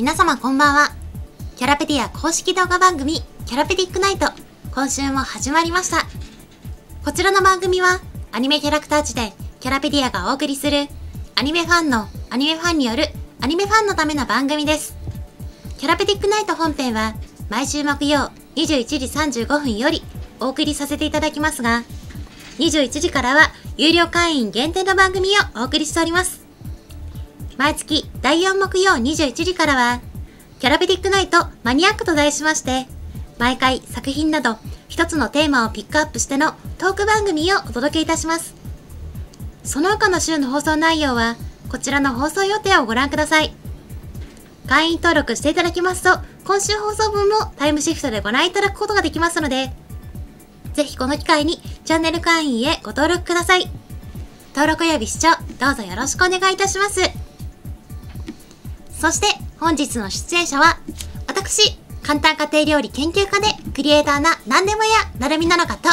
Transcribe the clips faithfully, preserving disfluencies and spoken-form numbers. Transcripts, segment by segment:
皆様こんばんは。キャラペディア公式動画番組キャラペディックナイト、今週も始まりました。こちらの番組はアニメキャラクター時代キャラペディアがお送りするアニメファンのアニメファンによるアニメファンのための番組です。キャラペディックナイト本編は毎週木曜にじゅういちじさんじゅうごふんよりお送りさせていただきますが、にじゅういちじからは有料会員限定の番組をお送りしております。毎月だいよん木曜にじゅういちじからはキャラペディックナイトマニアックと題しまして、毎回作品など一つのテーマをピックアップしてのトーク番組をお届けいたします。その他の週の放送内容はこちらの放送予定をご覧ください。会員登録していただきますと、今週放送分もタイムシフトでご覧いただくことができますので、ぜひこの機会にチャンネル会員へご登録ください。登録及び視聴どうぞよろしくお願いいたします。そして本日の出演者は、私、簡単家庭料理研究家でクリエイターな何でも屋なるみなのかと、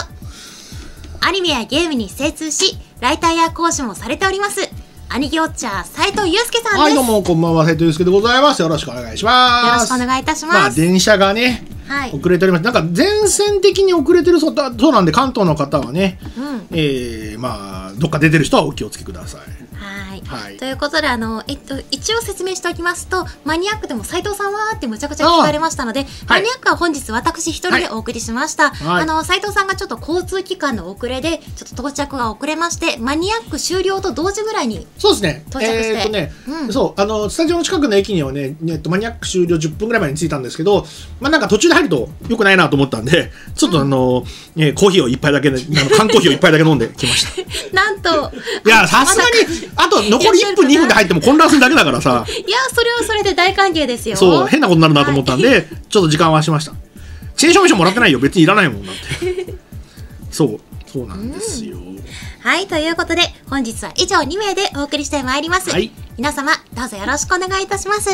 アニメやゲームに精通し、ライターや講師もされております、アニゲウォッチャー斉藤祐介さんです。はい、どうもこんばんは、斉藤祐介でございます。よろしくお願いします。よろしくお願いいたします。まあ電車がね、はい、遅れております。なんか全線的に遅れてるそうだ、そうなんで、関東の方はね、うん、えー、まあどっか出てる人はお気をつけください。はい、はい、ということで、あのえっと一応説明しておきますと、マニアックでも斉藤さんはってむちゃくちゃ聞かれましたので、マニアックは本日私一人でお送りしました。はい、あの斉藤さんがちょっと交通機関の遅れでちょっと到着が遅れまして、マニアック終了と同時ぐらいにそうですね。到着して、えっとね、うん、そうあのスタジオの近くの駅にはね、えっとマニアック終了じゅっぷんぐらい前に着いたんですけど、まあなんか途中で入ると良くないなと思ったんで、ちょっとあの、うん、えー、コーヒーを一杯だけ、あの缶コーヒーを一杯だけ飲んできました。なんと、いやさすがにあと残りいっぷんにふんで入っても混乱するだけだからさ。いやそれはそれで大歓迎ですよ。そう変なことになるなと思ったんで、はい、ちょっと時間はしました。遅延証明書もらってないよ、別にいらないもんだって。そうそうなんですよ。うん、はい、ということで本日は以上に名でお送りしてまいります。はい、皆様どうぞよろしくお願いいたします。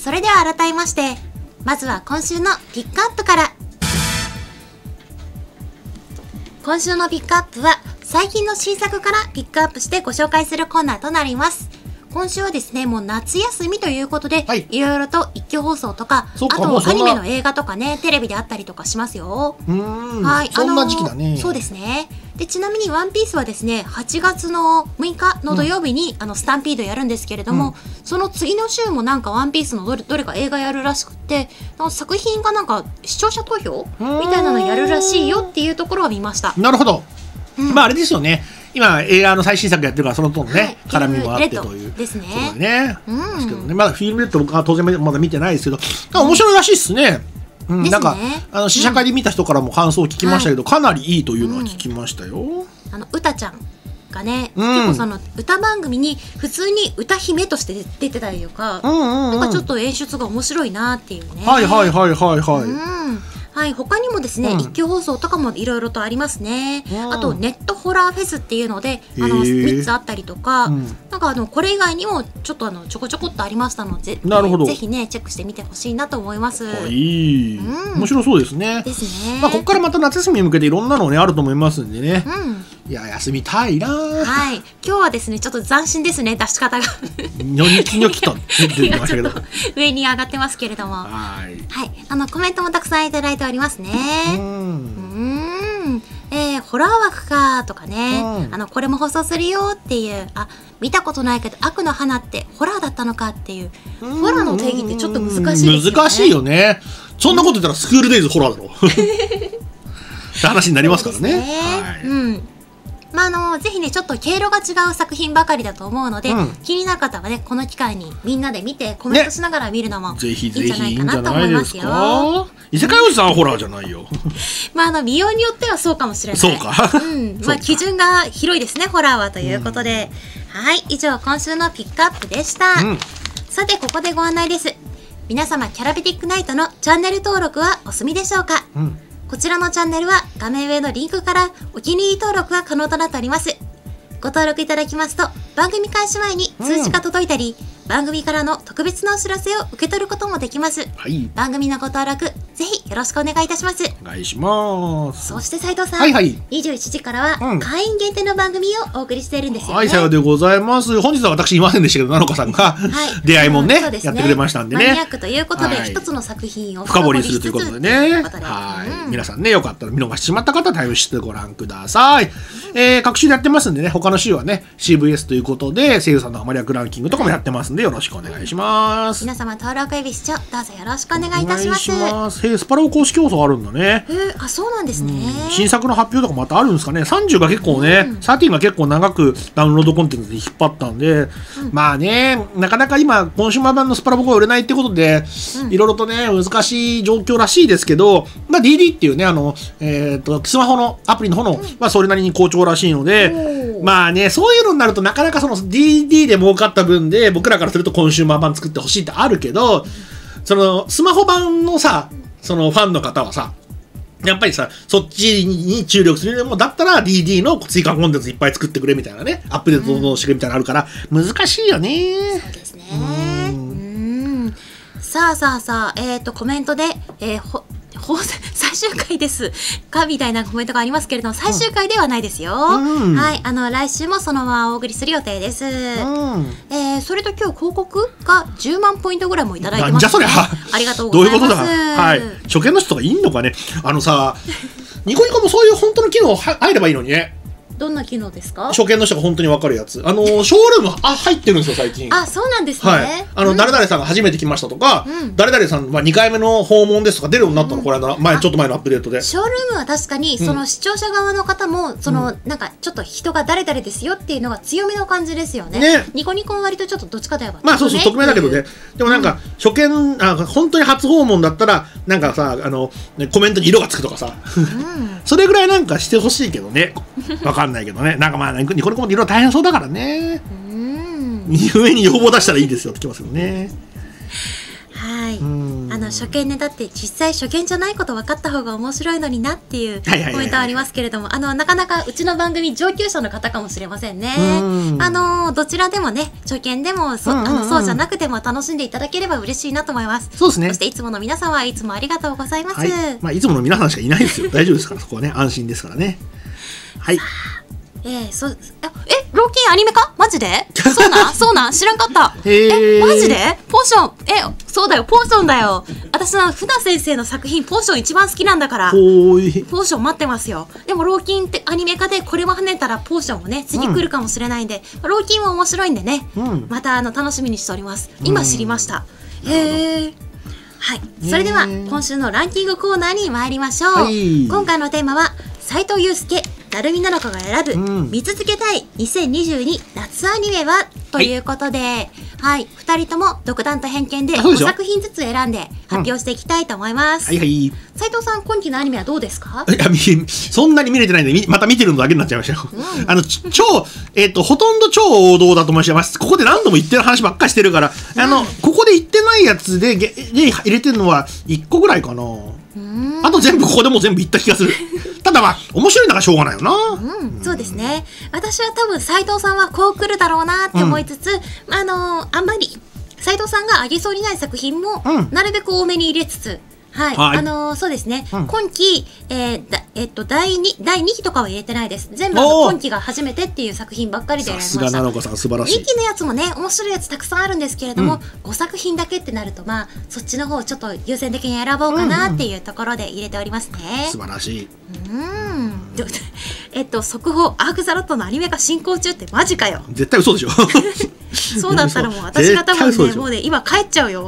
それでは改めまして。まずは今週のピックアップから。今週のピックアップは最近の新作からピックアップしてご紹介するコーナーとなります。今週はですね、もう夏休みということで、はい、いろいろと一挙放送とか、あとアニメの映画とかね、テレビであったりとかしますよ。うーん、はい、そんな時期だね。そうですね。でちなみにワンピースはですね、はちがつのむいかの土曜日に、うん、あのスタンピードやるんですけれども、うん、その次の週もなんかワンピースのどれ、どれか映画やるらしくて、作品がなんか視聴者投票みたいなのやるらしいよっていうところは見ました。なるほど。うん、まああれですよね。今映画の最新作やってるから、そのとのね絡みもあってというですね。そうね。ですけどね、まだフィールムレッド僕は当然まだ見てないですけど、面白いらしいですね。なんかあの試写会で見た人からも感想を聞きましたけど、かなりいいというのは聞きましたよ。あのうたちゃんがね、結構その歌番組に普通に歌姫として出てたりとか、なんかちょっと演出が面白いなっていうね。はいはいはいはいはい。はい、他にもですね、うん、一挙放送とかもいろいろとありますね。うん、あとネットホラーフェスっていうので、あのみっつあったりとか、うん、なんかあのこれ以外にもちょっとあのちょこちょこっとありましたので、なるほど、ぜひねチェックしてみてほしいなと思います。はい、うん、面白そうですね。ですね。まあここからまた夏休みに向けていろんなのねあると思いますんでね。うん、いや休みたいな。はい、今日はですねちょっと斬新ですね、出し方が。にょにきにょきと出てきましたけど。上に上がってますけれども。はい。はい、あのコメントもたくさんいただいてありますね。うん、えー、ホラー枠かとかね、うん、あのこれも放送するよっていう、あ見たことないけど悪の花ってホラーだったのかっていう、うん、ホラーの定義ってちょっと難しいですよね。難しいよね。そんなこと言ったらスクールデイズホラーだろって話になりますからね。まああのぜひねちょっと経路が違う作品ばかりだと思うので、うん、気になる方はねこの機会にみんなで見てコメントしながら見るのも、ね、いいんじゃないかなと思いますよ。異世界おじさんはホラーじゃないよ。まああの美容によってはそうかもしれない。そうか。うん。まあ基準が広いですね、ホラーはということで。うん、はい、以上今週のピックアップでした。うん、さてここでご案内です。皆様キャラペディックナイトのチャンネル登録はお済みでしょうか。うん、こちらのチャンネルは画面上のリンクからお気に入り登録が可能となっております。ご登録いただきますと番組開始前に通知が届いたり、うん、番組からの特別なお知らせを受け取ることもできます。はい、番組のご登録ぜひよろしくお願いいたします。お願いします。そして斉藤さん、はいはい、にじゅういちじからは会員限定の番組をお送りしているんですよね。はい、さようでございます。本日は私いませんでしたけど、菜乃香さんが出会いもんねやってくれましたんでね、マニアックということで一つの作品を深掘りするということでね、皆さんね、よかったら見逃してしまった方はタイムしてご覧ください。各週でやってますんでね、他の週はね シーブイエス ということで声優さんのマニアックランキングとかもやってますんで、よろしくお願いします。皆様登録エビ視聴どうぞよろしくお願いいたします。へえ、スパロー公式競争あるんだね。あ、そうなんですね。新作の発表とかまたあるんですかね。さんじゅうが結構ね、じゅうさんが結構長くダウンロードコンテンツで引っ張ったんで、まあね、なかなか今コンシューマー版のスパロボが売れないってことでいろいろとね難しい状況らしいですけど、まあ ディーディー っていうね、あのえっとスマホのアプリの方のはそれなりに好調らしいので、まあね、そういうのになるとなかなかその ディーディー で儲かった分で僕らからするとコンシューマー版作ってほしいってあるけど、そのスマホ版のさ、そのファンの方はさ、やっぱりさ、そっちに注力するよりも、だったら ディーディー の追加コンテンツいっぱい作ってくれみたいなね、アップデートどうしてくれみたいなのあるから、難しいよね。そうですね。うん。さあさあさあ、えっと、コメントで、えー、ほ、ほ、最終回ですかみたいなコメントがありますけれども、最終回ではないですよ。うん、はい、あの来週もそのままお送りする予定です。うん、えー、それと今日広告がじゅうまんポイントぐらいもいただいてます、ね。じゃそれはありがとうございます。どういうことだ。はい、初見の人がいいのかね。あのさ、ニコニコもそういう本当の機能入ればいいのにね。どんな機能ですか？初見の人が本当に分かるやつ、あのショールームあ入ってるんですよ最近。あ、そうなんですね。はい、あの、うん、誰々さんが初めて来ましたとか、うん、誰々さんはにかいめの訪問ですとか出るようになったの、うん、これは前ちょっと前のアップデートで。ショールームは確かにその視聴者側の方も、うん、そのなんかちょっと人が誰々ですよっていうのが強めの感じですよね。ね、ニコニコは割とちょっとどっちかといえば、まあそうそう匿名だけどね。でもなんか、うん、初見、あ、本当に初訪問だったらなんかさ、あのコメントに色がつくとかさ、うん、それぐらいなんかしてほしいけどね。わかんない。ないけどね、なんかまあニコニコもいろいろ大変そうだからね。上に要望出したらいいですよってきますよね。はい、あの初見ね、だって実際初見じゃないこと分かった方が面白いのになっていうコメントはありますけれども、あのなかなかうちの番組上級者の方かもしれませんね。あのどちらでもね、初見でもそ、あのそうじゃなくても楽しんでいただければ嬉しいなと思います。そうですね。そしていつもの皆さんはいつもありがとうございます。はい、まあいつもの皆さんしかいないですよ。大丈夫ですからそこはね、安心ですからね。はい。えー、そ、え、ローキンアニメ化？マジで？そうなん？そうなん？知らんかった。えー、マジで？ポーション、え、そうだよ、ポーションだよ。私は船先生の作品、ポーション一番好きなんだから。おーい。ポーション待ってますよ。でもローキンってアニメ化でこれも跳ねたらポーションもね、次来るかもしれないんで、うん、ローキンは面白いんでね。うん、またあの楽しみにしております。今知りました。うん、えー。はい。それでは今週のランキングコーナーに参りましょう。はい、今回のテーマは斉藤祐介。成海菜乃香が選ぶ、うん、見続けたいにせんにじゅうに夏アニメはということで、はい、はい、ふたりとも独断と偏見でごさく品ずつ選んで発表していきたいと思います。斉藤さん、今期のアニメはどうですか？いや、そんなに見れてないんで、また見てるのだけになっちゃいましたよ。うん、あの超えっとほとんど超王道だと思います。ここで何度も言ってる話ばっかりしてるから、うん、あのここで言ってないやつでで入れてるのはいっこぐらいかな。あと全部ここでもう全部言った気がする。ただまあ面白いのがしょうがないよな。うん、そうですね。私は多分斉藤さんはこう来るだろうなって思いつつ、うん、あのー、あんまり斉藤さんがあげそうにない作品もなるべく多めに入れつつ、うん、はい、はい、あのー、そうですね。うん、今期えー、だえっとだいにだいにきとかは入れてないです。全部あの今期が初めてっていう作品ばっかりでやりました。さすが菜乃香さん素晴らしい。にきのやつもね、面白いやつたくさんあるんですけれども、うん、ごさく品だけってなるとまあそっちの方をちょっと優先的に選ぼうかなっていうところで入れておりますね。うんうん、素晴らしい。うん。えっと速報アークザロットのアニメ化進行中ってマジかよ。絶対嘘でしょ。そうだったらもう私が多分ねもうね今帰っちゃうよ。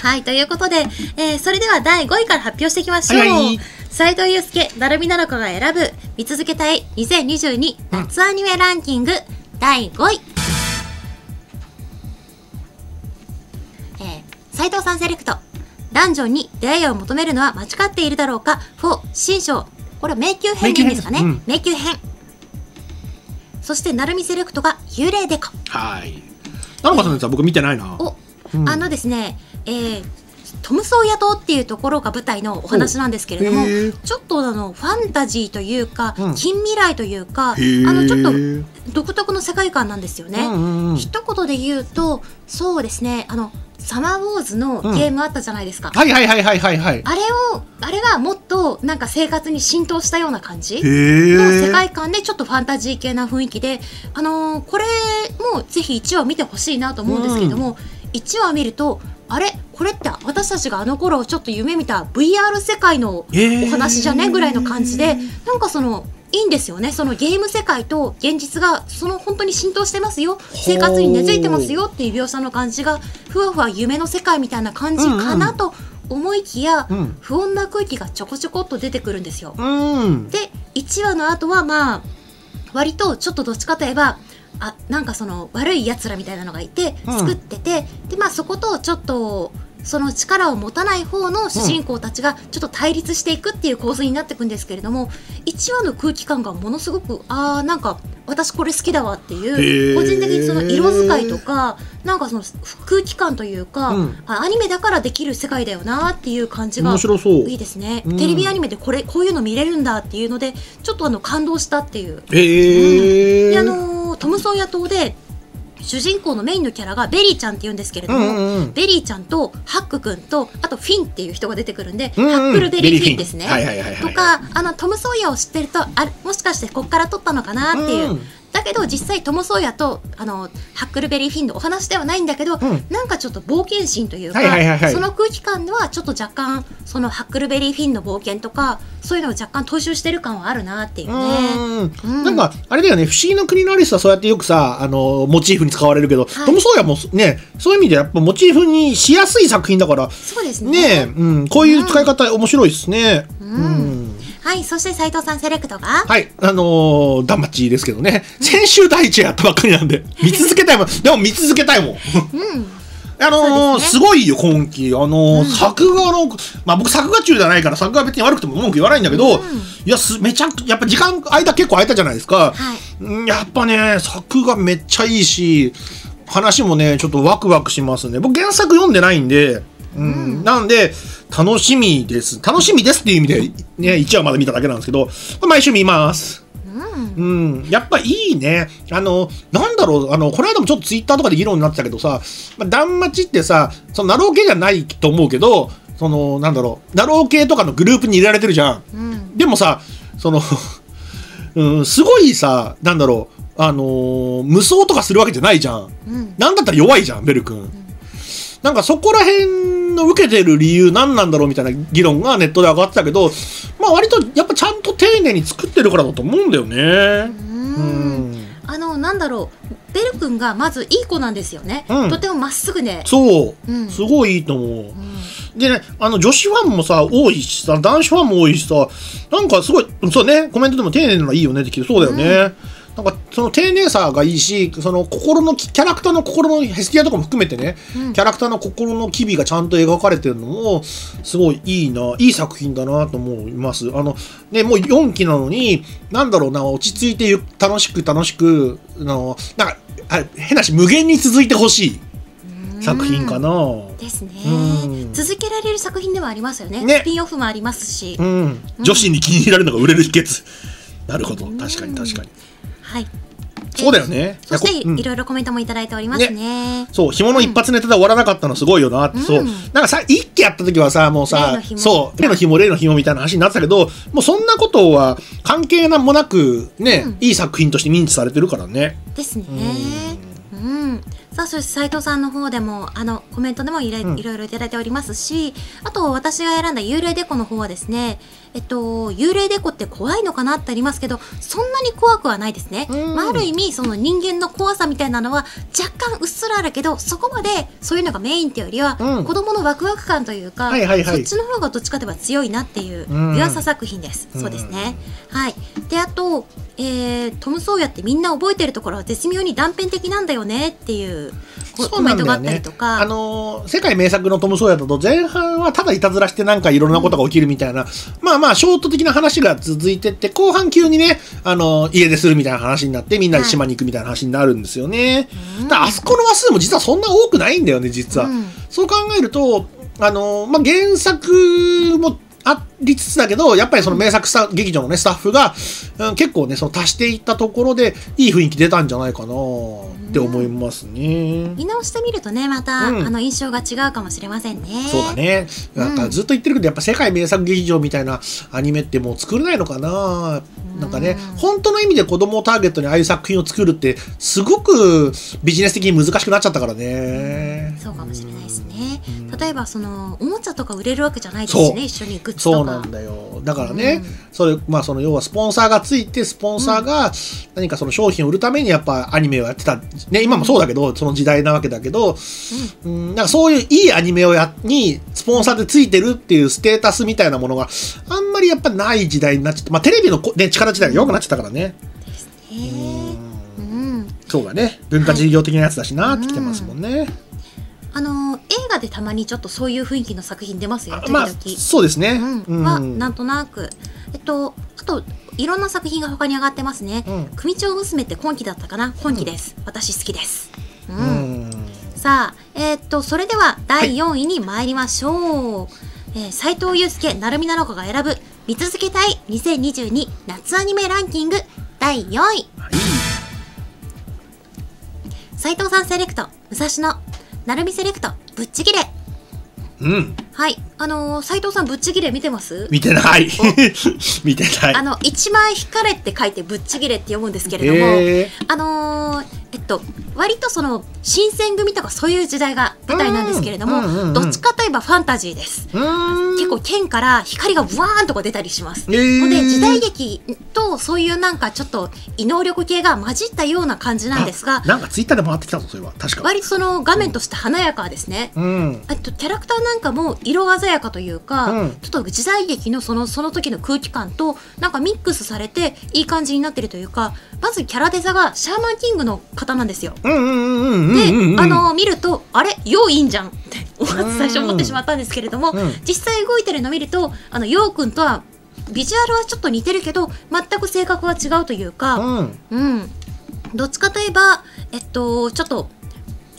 はい、ということで、えー、それではだいごいから発表していきましょう。斉藤祐介、成海菜乃香が選ぶ見続けたいにせんにじゅうに夏アニメランキング、うん、だいごい、えー、斉藤さんセレクト、ダンジョンに出会いを求めるのは間違っているだろうかよん新章、これは迷宮編ですかね、うん、迷宮編。そして成海セレクトが幽霊デカ。はい、菜乃香さんのやつは僕見てないな。お、あのですね、えー、トム・ソーヤ島っていうところが舞台のお話なんですけれども、ちょっとあのファンタジーというか、うん、近未来というか、あのちょっと独特の世界観なんですよね。一言で言うと、そうですね、あのサマーウォーズのゲームあったじゃないですか。あれをあれはもっとなんか生活に浸透したような感じの世界観で、ちょっとファンタジー系な雰囲気で、あのー、これもぜひいちわ見てほしいなと思うんですけれども、うん、いちわ見るとあれこれって私たちがあの頃ちょっと夢見た ブイアール 世界のお話じゃねぐらいの感じで、なんかそのいいんですよね。そのゲーム世界と現実がその本当に浸透してますよ、生活に根付いてますよっていう描写の感じが、ふわふわ夢の世界みたいな感じかなと思いきや、うん、不穏な空気がちょこちょこっと出てくるんですよ。うん、でいちわの後はまあ割とちょっとどっちかといえば、あなんかその悪いやつらみたいなのがいて作ってて、うん、でまあそことちょっとその力を持たない方の主人公たちがちょっと対立していくっていう構図になっていくんですけれども、いちわの空気感がものすごく、あーなんか私これ好きだわっていう、個人的にその色使いとかなんかその空気感というか、うん、アニメだからできる世界だよなっていう感じがいいですね。うん、テレビアニメでこれこういうの見れるんだっていうので、ちょっとあの感動したっていう。えーうん、であのー、トムソーヤ島で主人公のメインのキャラがベリーちゃんって言うんですけれども、ベリーちゃんとハックくんと、あとフィンっていう人が出てくるんで、うん、うん、ハックルベリーフィンですねとか、あのトム・ソーヤを知ってると、あもしかしてここから撮ったのかなっていう、うん、だけど実際トム・ソーヤとあのハックルベリーフィンのお話ではないんだけど、うん、なんかちょっと冒険心というか、その空気感ではちょっと若干そのハックルベリーフィンの冒険とかそういうのを若干踏襲してる感はあるなっていうね。なんかあれだよね、不思議の国のアリスはそうやってよくさ、あのモチーフに使われるけど、はい、トム・ソーヤもね、そういう意味でやっぱモチーフにしやすい作品だから、そうですね、ね、うん、こういう使い方、うん、面白いですね。うん、うんはい、そして斉藤さんセレクトが、はいあのー、ダンマチですけどね、先週だいいちわやったばっかりなんで見続けたいもんでも見続けたいもん、うん、あのー、ね、すごいよ今期、あのーうん、作画の、まあ、僕作画中じゃないから作画別に悪くても文句言わないんだけど、うん、いやすめちゃくやっぱ時間間結構空いたじゃないですか、はい、やっぱね作画めっちゃいいし、話もねちょっとワクワクしますね。僕原作読んでないんで、うんうん、なんで楽しみです楽しみですっていう意味で、ね、いちわまで見ただけなんですけど、毎週見ます、うんうん、やっぱいいね。あのなんだろう、あのこの間もちょっとツイッターとかで議論になってたけどさ、ダンマチってさ、そのナロー系じゃないと思うけど、そのなんだろう、ナロー系とかのグループに入れられてるじゃん、うん、でもさその、うん、すごいさ、なんだろう、あのー、無双とかするわけじゃないじゃん、うん、なんだったら弱いじゃんベル君、うん、なんかそこら辺の受けてる理由何なんだろうみたいな議論がネットで上がってたけど、まあ割とやっぱちゃんと丁寧に作ってるからだと思うんだよね。あのなんだろう、ベル君がまずいい子なんですよね、うん、とてもまっすぐね、そう、うん、すごいいいと思う、うん、でね、あの女子ファンもさ多いしさ、男子ファンも多いしさ、なんかすごいそうね、コメントでも丁寧なのがいいよねって聞いて、そうだよね、うん、なんかその丁寧さがいいし、その心のキャラクターの心のヘスティアとかも含めてね、うん、キャラクターの心の機微がちゃんと描かれてるのもすごいいいな、いい作品だなと思います。あの、ね、もうよんきなのになんだろうな、落ち着いてゆ楽しく楽しくのなんか変なし無限に続いてほしい作品かな、うん、ですね、うん、続けられる作品ではありますよね、ね、スピンオフもありますし、うんうん、女子に気に入られるのが売れる秘訣なるほど、確かに確かに、はい、そうだよね。そしていろいろコメントもいただいておりますね。ね、そう、紐の一発ネタで終わらなかったのすごいよなって、うん、そう。なんかさ、一期やった時はさ、もうさ、そう、例の紐、例の紐みたいな話になってたけど、もうそんなことは関係なんもなくね、うん、いい作品として認知されてるからね。ですね。うん。うん、さあ、そして斉藤さんの方でもあのコメントでもいろいろいただいておりますし、うん、あと私が選んだ幽霊デコの方はですね。えっと、幽霊デコって怖いのかなってありますけど、そんなに怖くはないですね、うん、まあ、ある意味その人間の怖さみたいなのは若干うっすらあるけど、そこまでそういうのがメインっていうよりは、うん、子どものワクワク感というか、そっちの方がどっちかでは強いなっていう湯浅作品です、うん、そうですね、うん、はい。であと、えー「トム・ソーヤってみんな覚えてるところは絶妙に断片的なんだよね」っていうコメントがあったりとか、あのー、世界名作の「トム・ソーヤ」だと前半はただいたずらしてなんかいろんなことが起きるみたいな、うん、まあまあショート的な話が続いてって、後半急にね、あの家出するみたいな話になって、みんなで島に行くみたいな話になるんですよね、はい、だからあそこの話数も実はそんな多くないんだよね実は、うん、そう考えるとあのーまあ、原作もありつつだけど、やっぱりその名作劇場の、ね、スタッフが、うん、結構ね、その足していったところでいい雰囲気出たんじゃないかなって思いますね。見直してみるとね、また、うん、あの印象が違うかもしれませんね。そうだね、なんかずっと言ってるけど、やっぱ世界名作劇場みたいなアニメってもう作れないのかな。なんかね、本当の意味で子供をターゲットにああいう作品を作るってすごくビジネス的に難しくなっちゃったからね。うん、そうかもしれないですね。うん、例えばそのおもちゃとか売れるわけじゃないですしね、一緒にグッズとか。そうなんだよ。だからね、うん、それまあその要はスポンサーがついて、スポンサーが何かその商品を売るためにやっぱアニメをやってたね。今もそうだけど、その時代なわけだけど、うんうん、なんかそういういいアニメをやにスポンサーでついてるっていうステータスみたいなものがあんまりやっぱない時代になっちゃって、まあテレビのね力時代が弱くなっちゃったからね。ですね。うん。そうだね。文化事業的なやつだしなってきてますもんね。はい、うん、あの映画でたまにちょっとそういう雰囲気の作品出ますよ、時々。まあ、そうですね。うん、は、なんとなく。えっと、あと、いろんな作品が他に上がってますね。うん、組長娘って今期だったかな、今期です。うん、私好きです。うん。うん、さあ、えー、っと、それではだいよんいに参りましょう。はい、えー、斉藤祐介、成海菜乃香が選ぶ、見続けたいにせんにじゅうに夏アニメランキングだいよんい。はい、斉藤さんセレクト、武蔵野。なるみセレクト、ぶっちぎれ。うん。はい、あのー、斉藤さん、ぶっちぎれ見てます？見てない。見てない。あの、一枚引かれって書いて、ぶっちぎれって読むんですけれども。えー、あのー、えっと、割とその新選組とか、そういう時代が舞台なんですけれども。どっちかといえば、ファンタジーです。結構剣から光がブワーンとか出たりします。えー、ので、時代劇と、そういうなんか、ちょっと異能力系が混じったような感じなんですが。なんかツイッターで回ってきたぞ、それは。確か。割とその画面として華やかですね。うん、あと、キャラクターなんかも。色鮮やかというか、うん、ちょっと時代劇のそのその時の空気感となんかミックスされていい感じになってるというか、まずキャラデザがシャーマンキングの方なんですよ。で、あのー、見るとあれよういいんじゃんってまず最初思ってしまったんですけれども、うん、実際動いてるのを見るとあのようくんとはビジュアルはちょっと似てるけど全く性格は違うというか、うんうん、どっちかといえばえっとちょっと。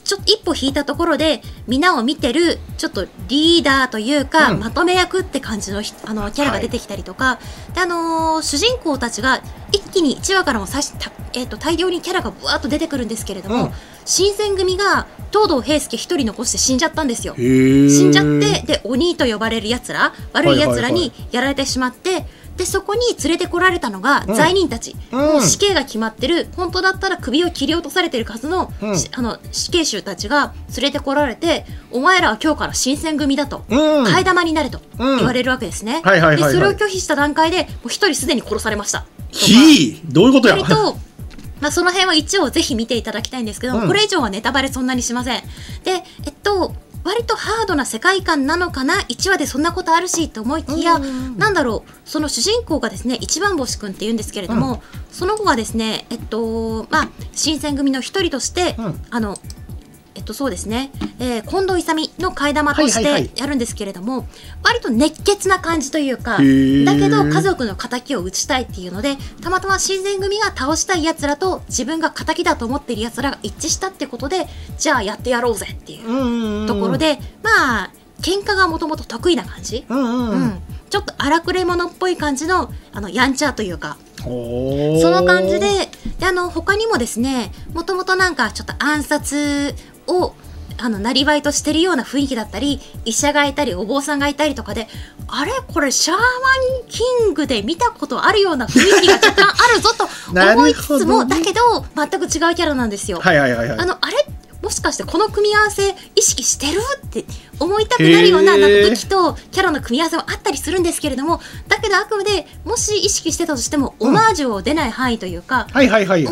ちょっと一歩引いたところで皆を見てるちょっとリーダーというか、うん、まとめ役って感じのあのキャラが出てきたりとか、はい、であのー、主人公たちが一気にいちわからも最初、えー、と大量にキャラがぶわっと出てくるんですけれども、うん、新選組が東堂平介一人残して死んじゃったんですよ。死んじゃってで鬼と呼ばれるやつら悪いやつらにやられてしまって。はいはいはい、でそこに連れてこられたのが罪人たち、うん、もう死刑が決まってる、本当だったら首を切り落とされてるはずの、うん、あの死刑囚たちが連れてこられて、お前らは今日から新選組だと、うん、替え玉になれと言われるわけですね。それを拒否した段階で一人すでに殺されました。ひー、どういうことや。まあその辺は一応ぜひ見ていただきたいんですけど、うん、これ以上はネタバレそんなにしません。でえっと割とハードな世界観なのかな、いちわでそんなことあるしと思いきや、なんだろう、その主人公がですね一番星くんっていうんですけれども、うん、その子がですね、えっとまあ、新選組の一人として、うん、あのえっとそうですね、えー、近藤勇の替え玉としてやるんですけれども、割と熱血な感じというか、だけど家族の敵を討ちたいっていうので、たまたま新選組が倒したいやつらと自分が敵だと思っているやつらが一致したってことで、じゃあやってやろうぜっていうところで、まあ喧嘩がもともと得意な感じ、ちょっと荒くれ者っぽい感じのあのやんちゃというか。その感じで、であの他にもですね、もともとなんかちょっと暗殺をあのなりわいとしてるような雰囲気だったり、医者がいたりお坊さんがいたりとかで、あれこれシャーマンキングで見たことあるような雰囲気が若干あるぞと思いつつも、ね、だけど全く違うキャラなんですよ。あのあれもしかしてこの組み合わせ意識してるって思いたくなるような武器とキャラの組み合わせはあったりするんですけれども、だけどあくまでもし意識してたとしてもオマージュを出ない範囲というか、オマージュ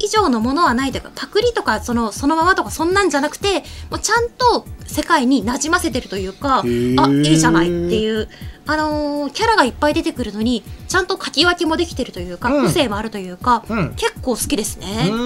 以上のものはないというか、パクリとかそのそのままとかそんなんじゃなくて、もうちゃんと世界に馴染ませてるというか、あ、いいじゃないっていう。あのー、キャラがいっぱい出てくるのにちゃんと書き分けもできてるというか、うん、個性もあるというか、うん、結構好きですね。う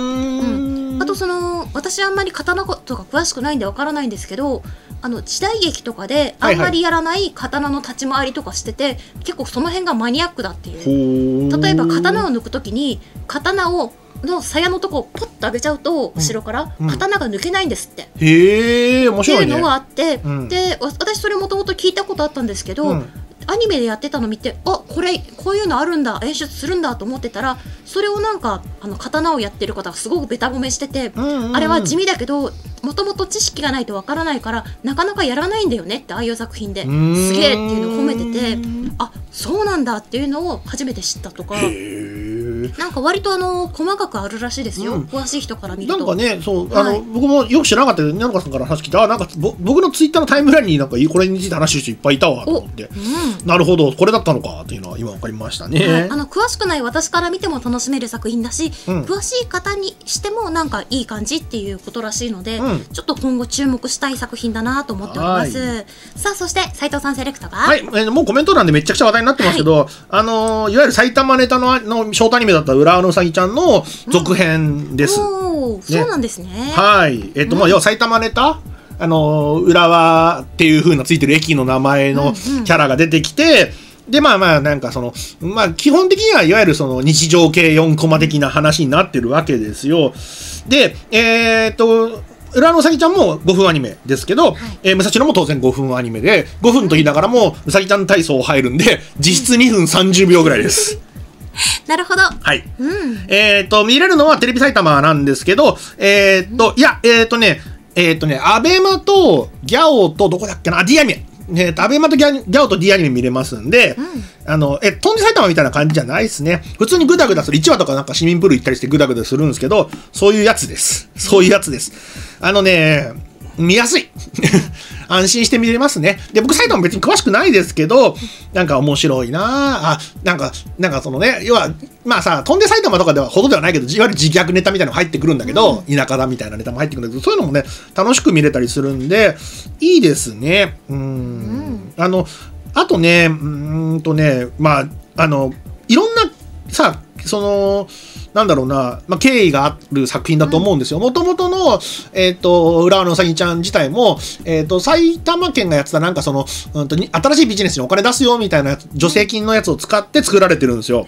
ん、あとその私あんまり刀とか詳しくないんでわからないんですけど、あの時代劇とかであんまりやらない刀の立ち回りとかしてて、はいはい、結構その辺がマニアックだっていう。例えば刀を抜くときに刀をの鞘のとこをポッと上げちゃうと、後ろから刀が抜けないんですって。へえ、面白いね。っていうのがあって、で、私それもともと聞いたことあったんですけど、アニメでやってたの見て、あ、これこういうのあるんだ、演出するんだと思ってたら、それをなんかあの刀をやってる方がすごくベタ褒めしてて、あれは地味だけどもともと知識がないとわからないからなかなかやらないんだよねって、ああいう作品ですげえっていうのを褒めてて、あ、そうなんだっていうのを初めて知ったとか。なんか割とあの細かくあるらしいですよ、うん、詳しい人から見ると。なんかね、そう、はい、あの僕もよく知らなかったけど、奈々香さんから話聞いて、あ、なんかぼ僕のツイッターのタイムラインになんかこれについて話してる人いっぱいいたわと思って、うん、なるほどこれだったのかっていうのは今分かりましたね、はい、あの詳しくない私から見ても楽しめる作品だし、うん、詳しい方にしてもなんかいい感じっていうことらしいので、うん、ちょっと今後注目したい作品だなと思っております。さあそして斉藤さんセレクトが、はい、えー、もうコメント欄でめちゃくちゃ話題になってますけど、はい、あのー、いわゆる埼玉ネタののショートアニメだった浦和のうさぎちゃんの続編です。そうなんですね。はい。えっとまあ要は埼玉ネタ、あの浦和っていう風なついてる駅の名前のキャラが出てきて、でまあまあなんかそのまあ基本的にはいわゆるその日常系よんコマ的な話になってるわけですよ。でえっと浦和のうさぎちゃんもごふんアニメですけど、はい、えー、武蔵野も当然ごふんアニメでごふんと言いながらもうさぎちゃん体操入るんで実質にふんさんじゅうびょうぐらいです。なるほど。はい。うん、えっと、見れるのはテレビ埼玉なんですけど、えー、っと、いや、えー、っとね、えー、っとね、アベマとギャオと、どこだっけな、あ、D アニメ。えー、っと、アベマとギャ、ギャオと D アニメ見れますんで、うん、あの、え、飛んで埼玉みたいな感じじゃないですね。普通にグダグダする。いちわとかなんか市民プール行ったりしてグダグダするんですけど、そういうやつです。そういうやつです。あのね、見やすい。安心して見れますね。で、僕、埼玉別に詳しくないですけど、なんか面白いなあ、なんか、なんかそのね、要は、まあさ、飛んで埼玉とかではほどではないけど、いわゆる自虐ネタみたいなの入ってくるんだけど、うん、田舎だみたいなネタも入ってくるんだけど、そういうのもね、楽しく見れたりするんで、いいですね。うーん。うん、あの、あとね、うーんとね、まあ、あの、いろんな、さ、その、なんだろうな、まあ、経緯がある作品だと思うんですよ。もともとの、えっ、ー、と、浦和のうさぎちゃん自体も、えっ、ー、と、埼玉県がやってた、なんかその、うんと、新しいビジネスにお金出すよみたいな助成金のやつを使って作られてるんですよ。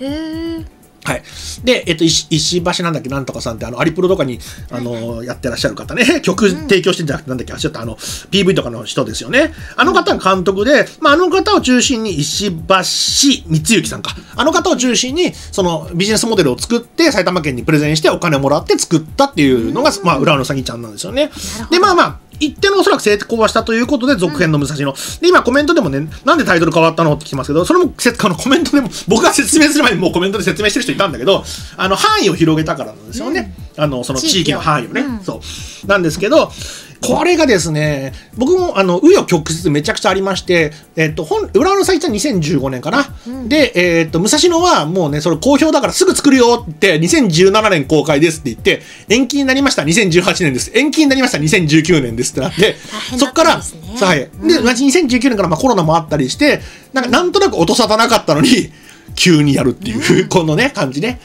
はい。で、えっ、ー、と、石、石橋なんだっけ、なんとかさんって、あの、アリプロとかに、あの、やってらっしゃる方ね、曲提供してんじゃなくて、なんだっけ、ちょっとあの、ピーブイ とかの人ですよね。あの方が監督で、まあ、あの方を中心に、石橋光之さんか。あの方を中心に、その、ビジネスモデルを作って、埼玉県にプレゼンして、お金をもらって作ったっていうのが、まあ、浦和のうさぎちゃんなんですよね。で、まあまあ、一定のおそらく成功はしたということで、続編の武蔵野。で、今コメントでもね、なんでタイトル変わったのって聞きますけど、それもせあのコメントでも、僕が説明する前にもうコメントで説明してる人いたんだけど、あの、範囲を広げたからなんですよね。うん、あの、その地域の範囲をね。うん、そう。なんですけど、これがですね、僕も、あの、紆余曲折めちゃくちゃありまして、えっと、本、浦和のうさぎちゃんにせんじゅうごねんかな。うん、で、えっと、武蔵野はもうね、それ好評だからすぐ作るよって、にせんじゅうななねん公開ですって言って、延期になりましたにせんじゅうはちねんです。延期になりましたにせんじゅうきゅうねんですってなって、そっから、はい。で、同じにせんじゅうきゅうねんからまあコロナもあったりして、なんかなんとなく音沙汰なかったのに、急にやるっていう、うん、このね、感じね。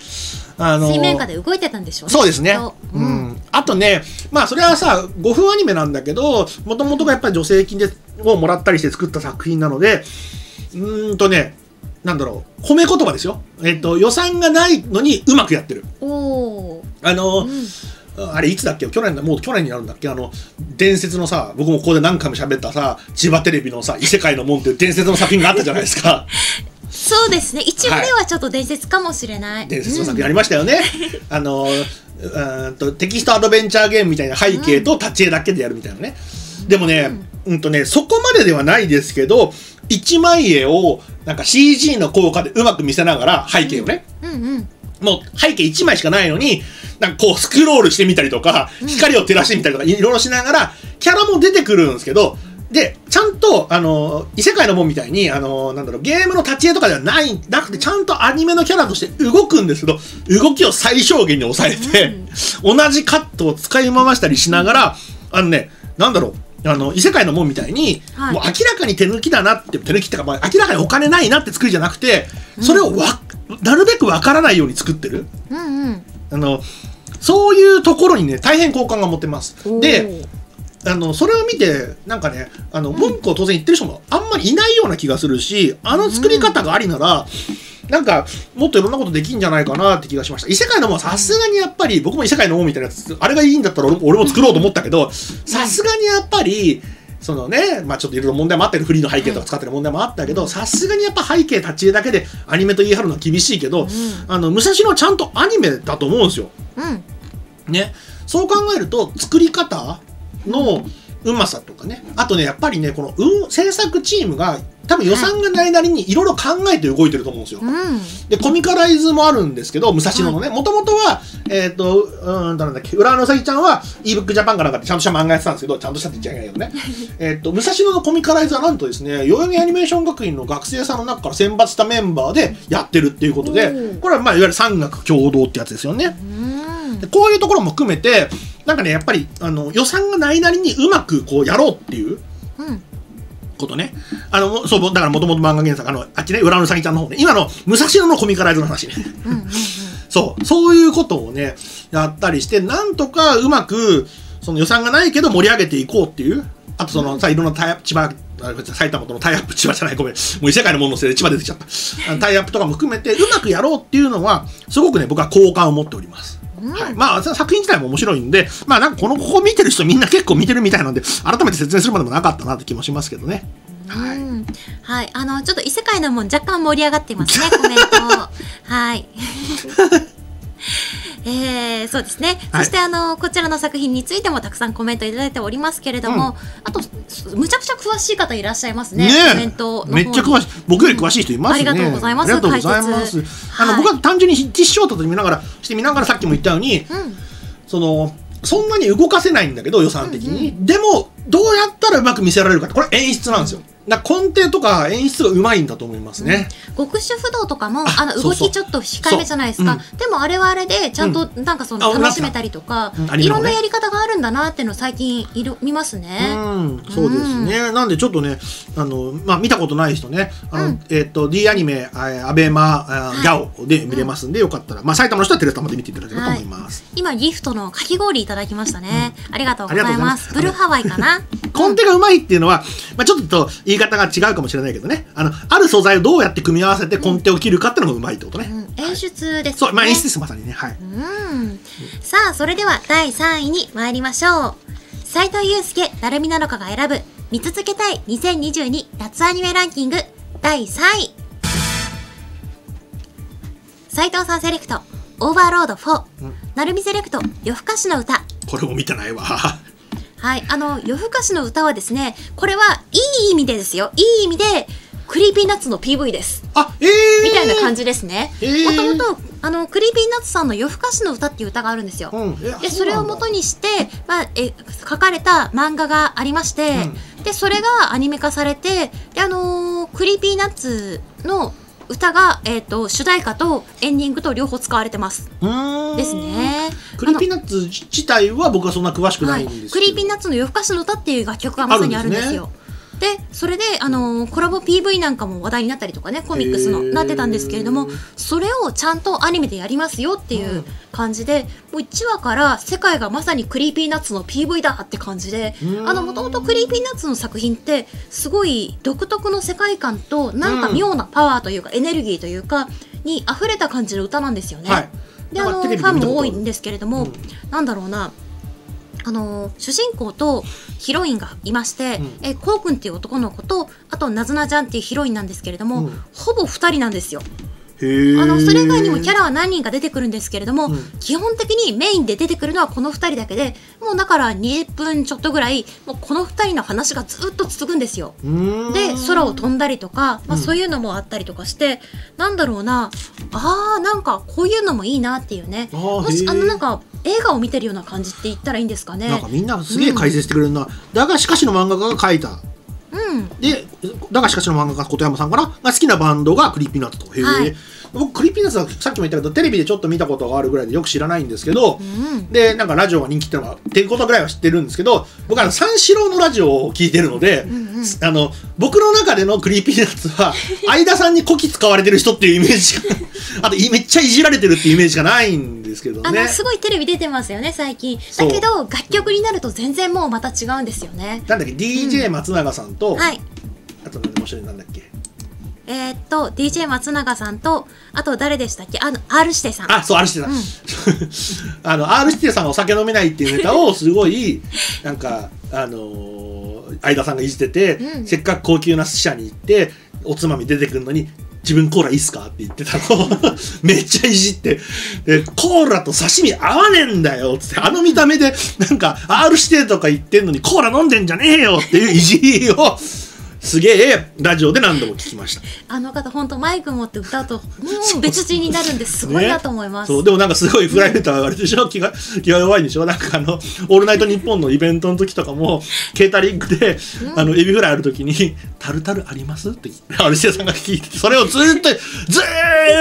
あのー、水面下で動いてたんでしょうね。そうですね。うん。うん、あとね、まあそれはさ、ごふんアニメなんだけど、もともとがやっぱり助成金でをもらったりして作った作品なので、うんとね、なんだろう、褒め言葉ですよ。えっと、予算がないのにうまくやってる。おー。あのー、うん、あれいつだっけ、去年だ、もう去年になるんだっけ、あの伝説のさ、僕もここで何回も喋ったさ、千葉テレビのさ「異世界の門」っていう伝説の作品があったじゃないですか。そうですね、一応ではちょっと伝説かもしれない、はい、伝説の作品ありましたよね。うん、あのうんとテキストアドベンチャーゲームみたいな背景と立ち絵だけでやるみたいなね。うん、でもね、うん、うんとね、そこまでではないですけど、いちまい絵をなんか シージー の効果でうまく見せながら背景をね、うんうんうん、もう背景いちまいしかないのに、なんかこうスクロールしてみたりとか、光を照らしてみたりとか、いろいろしながら、キャラも出てくるんですけど、で、ちゃんと、あの、異世界の門みたいに、あの、なんだろう、ゲームの立ち絵とかではない、なくて、ちゃんとアニメのキャラとして動くんですけど、動きを最小限に抑えて、うん、同じカットを使い回したりしながら、あのね、なんだろう、あの異世界の門みたいに、はい、もう明らかに手抜きだなって、手抜きってか、まあ、明らかにお金ないなって作りじゃなくて、それをわ、うん、なるべくわからないように作ってる、うん、うん、あのそういうところにね、大変好感が持てます。で、あのそれを見てなんかね、あの文句を当然言ってる人もあんまりいないような気がするし、あの作り方がありなら、うん、なんかもっといろんなことできんじゃないかなって気がしました。異世界のもさすがにやっぱり僕も異世界のもみたいなやつ、あれがいいんだったら俺も作ろうと思ったけど、さすがにやっぱりそのね、まあちょっといろいろ問題もあったけど、フリーの背景とか使ってる問題もあったけど、さすがにやっぱ背景立ち絵だけでアニメと言い張るのは厳しいけど、うん、あの武蔵野はちゃんとアニメだと思うんですよ。うん、ね、そう考えると作り方のうまさとかね、あとねやっぱりねこの、うん、制作チームが多分予算がないなりにいろいろ考えて動いてると思うんですよ。うん、でコミカライズもあるんですけど、武蔵野のね、もともとはえっとうんなんだっけ、浦和のうさぎちゃんは ebook ジャパンかなんかでちゃんとした漫画やってたんですけど、ちゃんとしたって言っちゃいけないけどねえっと武蔵野のコミカライズはなんとですね、代々木アニメーション学院の学生さんの中から選抜したメンバーでやってるっていうことで、うん、これはまあいわゆる産学共同ってやつですよね。うん、でこういうところも含めてなんかねやっぱりあの予算がないなりにうまくこうやろうっていう。うんことね、あのそうだからもともと漫画原作、あのあっちね、浦野さぎちゃんの方ね、今の武蔵野のコミカライズの話ね、そうそういうことをねやったりして、なんとかうまくその予算がないけど盛り上げていこうっていう、あとそのさ、いろんなタイアップ、千葉埼玉とのタイアップ、千葉じゃないごめん、もう異世界のもののせいで千葉出てきちゃった、タイアップとかも含めてうまくやろうっていうのはすごくね僕は好感を持っております。はい、まあ作品自体も面白いんで、まあなんかこのここ見てる人みんな結構見てるみたいなんで、改めて説明するまでもなかったなって気もしますけどね。はい、はい、あのちょっと異世界のもん若干盛り上がってますねコメントはいえー、そうですね、はい、そしてあのこちらの作品についてもたくさんコメントいただいておりますけれども、うん、あとむちゃくちゃ詳しい方いらっしゃいますね。コメントめっちゃ詳しい、僕より詳しい人いますね。ありがとうございます。僕は単純に実証と見ながらして見ながらさっきも言ったように、うん、そのそんなに動かせないんだけど予算的に、うん、うん、でもどうやったらうまく見せられるかって、これ演出なんですよ。だから根底とか演出がうまいんだと思いますね。うん、極主不動とかもあの動きちょっと控えめじゃないですか。うん、でもあれはあれでちゃんとなんかその楽しめたりとか、うん、いろんなやり方があるんだなっていうのを最近いろ見ますね。うん、そうですね。うん、なんでちょっとねあのまあ見たことない人ね、あの、うん、えっと D アニメアベマギャオで見れますんで、よかったらまあ埼玉の人はテレタマで見ていただければと思います。はい、今ギフトのかき氷いただきましたね。うん、ありがとうございます。ブルーハワイかな。根底がうまいっていうのはまあちょっと言い方が違うかもしれないけどね、あのある素材をどうやって組み合わせてコンテを切るかっていうのがうまいってことね。うん、演出ですね。そう、まあ演出です、まさにね。はい。うん。さあそれではだいさんいに参りましょう。斉藤祐介成美なのかが選ぶ見続けたいにせんにじゅうに夏アニメランキングだいさんい。斉藤さんセレクトオーバーロードフォー、うん、成美セレクト夜更かしの歌。これも見てないわ。はい、あの夜更かしの歌はですね、これはいい意味でですよ、いい意味でクリーピーナッツの ピーブイ です。あ、えー、みたいな感じですね。もともとあのクリーピーナッツさんの夜更かしの歌っていう歌があるんですよ。うん、でそれを元にして、まあ、え書かれた漫画がありまして、うん、でそれがアニメ化されて、であのー、クリーピーナッツの歌が、えー、と主題歌とエンディングと両方使われてます。ですね。クリーピーナッツ自体は僕はそんな詳しくないんですけど、はい、クリーピーナッツの夜更かしの歌っていう楽曲がまさにあるんですよ。でそれであのー、コラボ ピーブイ なんかも話題になったりとかね、コミックスのなってたんですけれども、それをちゃんとアニメでやりますよっていう感じで、うん、もういちわから世界がまさにクリーピーナッツの ピーブイ だって感じで、あのもともとクリーピーナッツの作品ってすごい独特の世界観となんか妙なパワーというかエネルギーというかに溢れた感じの歌なんですよね。はい、であのファンも多いんですけれども、うん、なんだろうな、あの主人公とヒロインがいまして、うん、えこうくんっていう男の子と、あとなずなちゃんっていうヒロインなんですけれども、うん、ほぼふたりなんですよ。あのそれ以外にもキャラは何人か出てくるんですけれども、うん、基本的にメインで出てくるのはこのふたりだけで、もうだからにじゅっぷんちょっとぐらいもうこのふたりの話がずっと続くんですよ。で空を飛んだりとか、まあ、そういうのもあったりとかして、うん、なんだろうな、あーなんかこういうのもいいなっていうね、もしあのなんか映画を見てるような感じって言ったらいいんですかね。なんかみんなすげえ解説してくれるな、うん、だがしかしの漫画家が書いた。うん、でだがしかしの漫画家琴山さんからが好きなバンドがクリーピーナッツと。へ、はい、僕クリーピーナッツはさっきも言ったけどテレビでちょっと見たことがあるぐらいでよく知らないんですけど、うん、でなんかラジオが人気ってのはっていうことぐらいは知ってるんですけど、僕は三四郎のラジオを聞いてるので、うん、うん、あの僕の中でのクリーピーナッツは相田さんにこき使われてる人っていうイメージがあとめっちゃいじられてるっていうイメージがないんで。ですけどね、あのすごいテレビ出てますよね最近。だけど楽曲になると全然もうまた違うんですよね。なんだっけ ディージェー 松永さんと、うん、はい、あと何で面白いなんだっけえー、っと ディージェー 松永さんと、あと誰でしたっけ、あの R 指定さん、あそう R 指定さん、うん、あの R 指定さんお酒飲めないっていうネタをすごいなんかあのー、相田さんがいじってて、うん、せっかく高級な寿司屋に行っておつまみ出てくるのに自分コーラいいっすかって言ってたのをめっちゃいじって、でコーラと刺身合わねえんだよっつって、あの見た目でなんか R 指定とか言ってんのにコーラ飲んでんじゃねえよっていういじりをすげえラジオで何度も聞きました。あの方本当マイク持って歌うともう別人になるんですすごいなと思います。そう、ね、そうでもなんかすごいプライベートは割としょ気が気が弱いんでしょ、なんかあの「オールナイトニッポン」のイベントの時とかもケータリングであのエビフライある時に「タルタルあります?」ってアルシエさんが聞いてて、それをずっとずー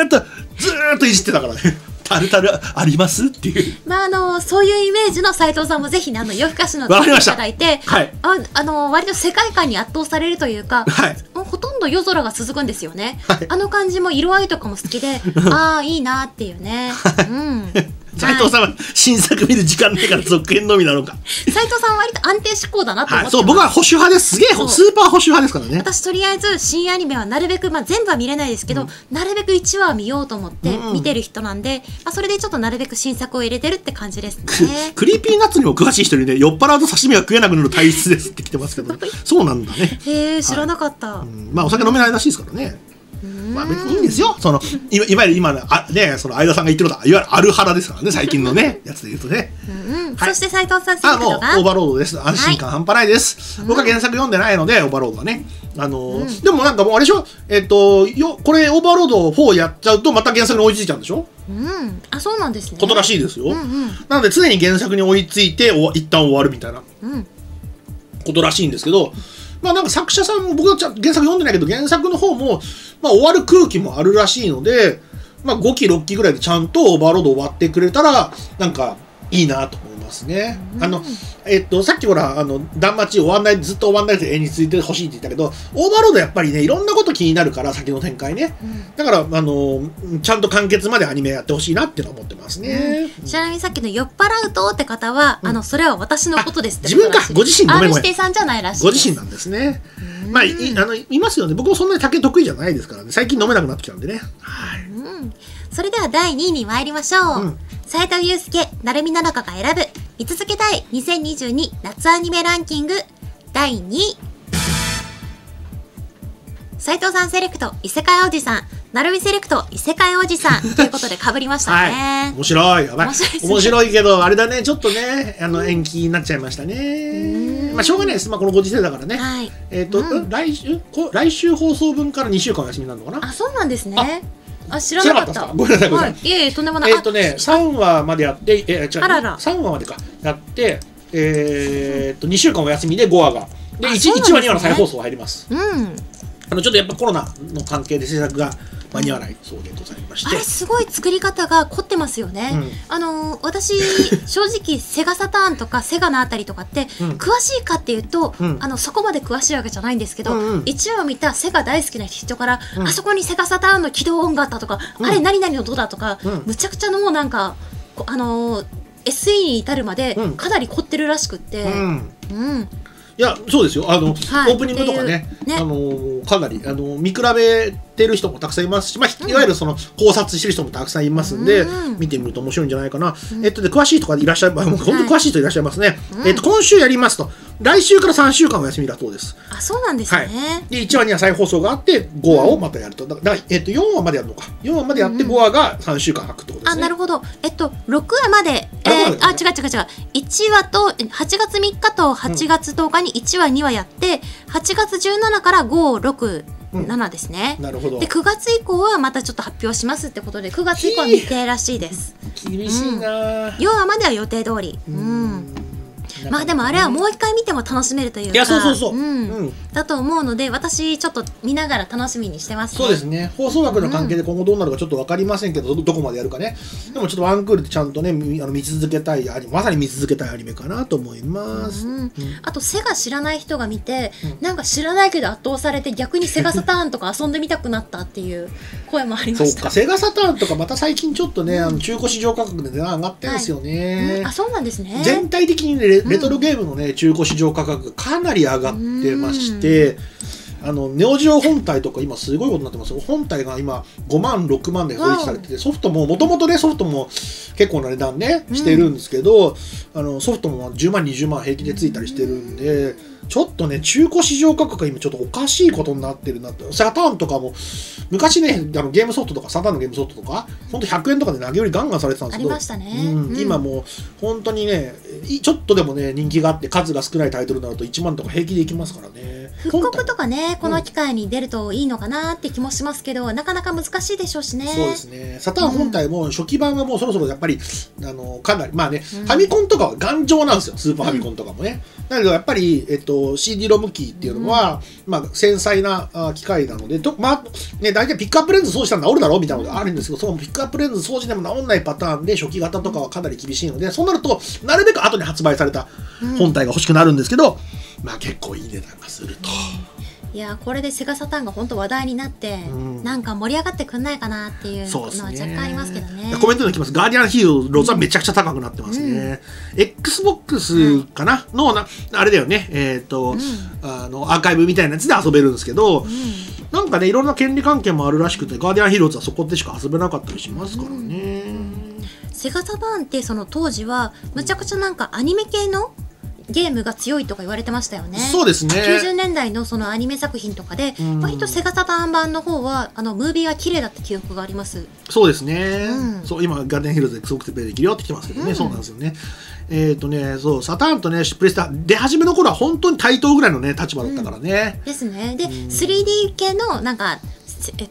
っとずーっといじってたからね。タルタルありますっていう、まああのそういうイメージの斎藤さんもぜひね、あの夜更かしの作っていただいて、はい、ああの割と世界観に圧倒されるというか、はい、もうほとんど夜空が続くんですよね、はい、あの感じも色合いとかも好きでああいいなっていうね、はい、うん斉藤さんは新作見る時間ないから続編のみなのか斉藤さんは割と安定志向だなと思ってます、はい、そう僕は保守派です、すげえスーパー保守派ですからね。私とりあえず新アニメはなるべく、まあ、全部は見れないですけど、うん、なるべくいちわは見ようと思って見てる人なんで、うん、まあ、それでちょっとなるべく新作を入れてるって感じですねクリーピーナッツにも詳しい人にね、酔っ払うと刺身が食えなくなる体質ですって来てますけど、ね、そうなんだね、へえ知らなかった、はい、うん、まあお酒飲めないらしいですからね、まあ別にいいんですよ、そのいわゆる今のあね、その相田さんが言ってることはいわゆるあるハラですからね、最近のねやつで言うとね、うん、うん、はい、そして斉藤さんがあもうオーバーロードです、安心感半端ないです、はい、僕は原作読んでないので、うん、オーバーロードはね、あのーうん、でもなんかもうあれでしょ、えっとよこれオーバーロードフォーやっちゃうとまた原作に追いついちゃうんでしょ、うん、あそうなんですね、ことらしいですよ、うん、うん、なので常に原作に追いついてお一旦終わるみたいな、うん、ことらしいんですけど、まあなんか作者さんも僕は原作読んでないけど原作の方もまあ終わる空気もあるらしいので、まあ、ごきろっきぐらいでちゃんとオーバーロード終わってくれたらなんかいいなと思いますね。あのえっとさっきほらあの断末終わんないずっと終わんないで絵についてほしいって言ったけど、オーバーロードやっぱりねいろんなこと気になるから先の展開ね、うん、だからあのちゃんと完結までアニメやってほしいなってのは思ってますね、うん、ちなみにさっきの酔っ払うとって方は、うん、あのそれは私のことですってこと、自分かご自身の R 指定さんじゃないらしい、ご自身なんですね、まあ、いあのいますよね、僕もそんなに酒得意じゃないですからね、最近飲めなくなってきたんでね、はい、うん、それではだいにいに参りましょう、うん、斉藤祐介成海菜々香が選ぶ見続けたいにせんにじゅうに夏アニメランキングだいにい、斉藤さんセレクト異世界おじさん、なるみセレクト異世界おじさんということで被りましたね、はい、面白い、やばい面白いですね、面白いけどあれだね、ちょっとねあの延期になっちゃいましたね、まあしょうがないです、まあ、このご時世だからね、はい、えっと、うん、来週こ来週放送分からにしゅうかんお休みなのかな、あそうなんですね、あ知らなかった、ごめんなさいごめんなさい、いえいえとんでもない、えっとねさんわまでやって、えー、あららさんわまでかやってえー、っとにしゅうかんお休みでごわがで いち, いちわにわの再放送入ります、うん、あのちょっとやっぱコロナの関係で制作が間に合わないそうでございまして、あれすごい作り方が凝ってますよね、うん、あの私正直セガサターンとかセガのあたりとかって詳しいかっていうと、うん、あのそこまで詳しいわけじゃないんですけど、うん、うん、一応見たセガ大好きな人から、うん、あそこにセガサターンの起動音があったとか、うん、あれ何々のどだとか、うん、むちゃくちゃのもうなんかあの エスイー に至るまでかなり凝ってるらしくって、うん、うんいやそうですよ、あの、はい、オープニングとかね、ねあのかなりあの見比べてる人もたくさんいますし、まあ、いわゆるその、うん、考察してる人もたくさんいますんで、うん、見てみると面白いんじゃないかな、うん、えっとで詳しいとかいらっしゃる、本当に詳しい人いらっしゃいますね、はい、えっと今週やりますと来週からさんしゅうかんお休みだそうです、あそうなんですね、はい、でいちわには再放送があってごわをまたやると、だから、えっと、よんわまでやるのか、よんわまでやってごわがさんしゅうかん空くってことですね、あなるほど、えっとろくわまで、えー、あ違う違う違ういちわとはちがつみっかとはちがつとおかにいちわにわやってはちがつじゅうしちからごろくしちですね、うん、なるほど、でくがつ以降はまたちょっと発表しますってことでくがつ以降は未定らしいです、厳しいな、うん、よんわまでは予定通り、うん、うんまあでもあれはもう一回見ても楽しめるというか、いやそうそうそう、うんうん、だと思うので私ちょっと見ながら楽しみにしてます、ね、そうですね、放送枠の関係で今後どうなるかちょっと分かりませんけど、うん、どこまでやるかね、でもちょっとワンクールでちゃんとねあの見続けたいアニメ、まさに見続けたいアニメかなと思います、うんうん、あとセガ知らない人が見て、うん、なんか知らないけど圧倒されて逆にセガサターンとか遊んでみたくなったっていう声もありましたそうかセガサターンとかまた最近ちょっとね、うん、あの中古市場価格で値段上がってるんですよね、はいうん、あそうなんですね、全体的にねレトロゲームのね中古市場価格がかなり上がってまして、あのネオジオ本体とか今すごいことになってますよ。本体が今ごまんろくまんで取引されてて、ソフトももともとねソフトも結構な値段ねしてるんですけど、うん、あのソフトもじゅうまんにじゅうまん平気でついたりしてるんで、うん、ちょっとね中古市場価格が今ちょっとおかしいことになってるなって。サターンとかも昔ねあのゲームソフトとかサターンのゲームソフトとかほんとひゃくえんとかで投げ売りガンガンされてたんですけど、ありましたね、うん、今もう本当にねちょっとでもね人気があって数が少ないタイトルになるといちまんとか平気でいきますからね。復刻とかねこの機会に出るといいのかなって気もしますけど、うん、なかなか難しいでしょうしね。そうですね。サターン本体も初期版はもうそろそろやっぱりあのかなりまあね、うん、ファミコンとかは頑丈なんですよ、スーパーファミコンとかもね、うん、だけどやっぱり、えっと、シーディー ロムキーっていうのは、うん、まあ、繊細な機械なのでと、まあね、大体ピックアップレンズ掃除したら治るだろうみたいなのがあるんですけど、そのピックアップレンズ掃除でも治んないパターンで初期型とかはかなり厳しいので、そうなるとなるべく後に発売された本体が欲しくなるんですけど、うん、まあ結構いい値段がすると。いやこれでセガサターンが本当話題になって、うん、なんか盛り上がってくんないかなっていうのは若干ありますけどね。コメントで来ます。ガーディアンヒーローズはめちゃくちゃ高くなってますね。うん、エックスボックス かな、うん、のなあれだよね、えーと、うん、あのアーカイブみたいなやつで遊べるんですけど、うん、なんかねいろんな権利関係もあるらしくて、ガーディアンヒーローズはそこでしか遊べなかったりしますからね。うん、セガサターンってその当時はむちゃくちゃなんかアニメ系のゲームが強いとか言われてましたよね。そうですね。きゅうじゅうねんだいのそのアニメ作品とかで、うん、割とセガサターン版の方はあのムービーが綺麗だって記憶があります。そうですね。うん、そう今ガーデンヒルズですごくプレイできるよってきてますけどね。うん、そうなんですよね。えっとね、そうサターンとねプレスタ出始めの頃は本当に対等ぐらいのね立場だったからね。うん、ですね。で、うん、スリーディー 系のなんか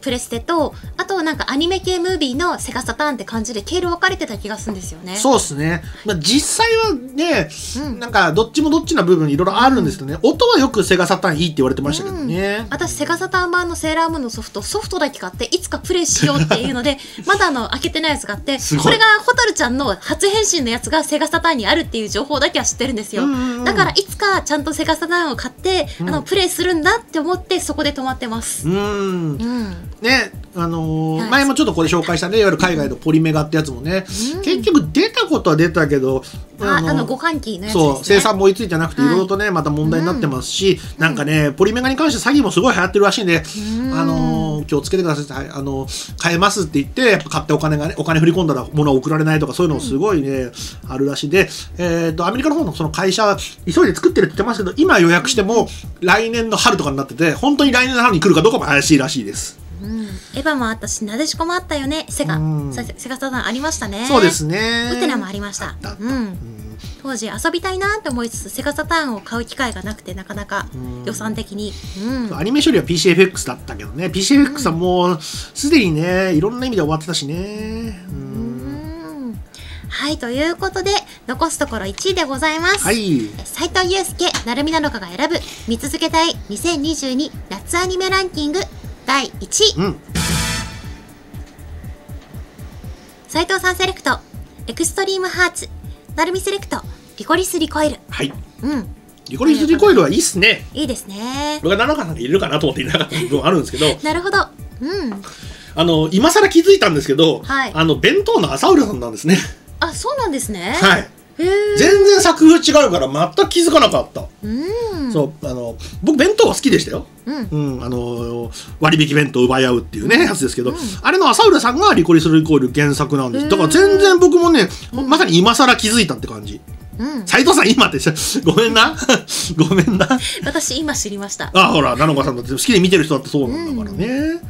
プレステとあとなんかアニメ系ムービーのセガサターンって感じで経路分かれてた気がするんですよね。そうですね。まあ実際はね、うん、なんかどっちもどっちな部分いろいろあるんですけどね、うん、音はよくセガサターンいいって言われてましたけどね、うん、私セガサターン版のセーラームーンのソフトソフトだけ買っていつかプレイしようっていうのでまだあの開けてないやつがあってこれがホタルちゃんの初変身のやつがセガサターンにあるっていう情報だけは知ってるんですよ。だからいつかちゃんとセガサターンを買って、うん、あのプレイするんだって思ってそこで止まってます。うん、うんね、あのーはい、前もちょっとこれ紹介したね、いわゆる海外のポリメガってやつもね、うん、結局出たことは出たけど、あの互換機のやつですね。そう、生産も追いついてなくていろいろとね、はい、また問題になってますし、うん、なんかねポリメガに関して詐欺もすごい流行ってるらしいんで、うん、あのー、気をつけてくださいって、あのー、買えますって言って買ってお金がねお金振り込んだら物を送られないとかそういうのすごいね、うん、あるらしいで、えーと、アメリカの方のその会社急いで作ってるって言ってますけど今予約しても来年の春とかになってて本当に来年の春に来るかどうかも怪しいらしいです。うん、エヴァもあったし、なでしこもあったよね。セガ、うん、セガサターンありましたね。そうですね。ウテナもありました。当時遊びたいなと思いつつセガサターンを買う機会がなくてなかなか予算的に、うんうん、アニメ処理は ピーシーエフエックス だったけどね。 ピーシーエフエックス はもうすでにねいろんな意味で終わってたしね。うんはい、ということで残すところいちいでございます。はい、斉藤祐介成海なのかが選ぶ見続けたいにせんにじゅうに夏アニメランキングだいいちい、うん、斉藤さんセレクトエクストリームハーツ、なるみセレクトリコリスリコイル。はい、うん、リコリスリコイルはいいっすね。いいですね。これがなのかさんに入れるかなと思っていなかった部分はあるんですけどなるほど、うん、あの今更気づいたんですけど、はい、あの弁当の朝浦さんなんですね。あ、そうなんですね。はい、全然作風違うから全く気づかなかった。うん、そうあの僕弁当は好きでしたよ。うんうん、あの割引弁当を奪い合うっていうねやつですけど、うん、あれの浅浦さんがリコリスリコイル原作なんです。だから全然僕もね、うん、まさに今更気づいたって感じ。うん、斉藤さん今ってごめんなごめんな私今知りました。あ、ほら菜乃花さんだって好きで見てる人だってそうなんだからね、うん、はい、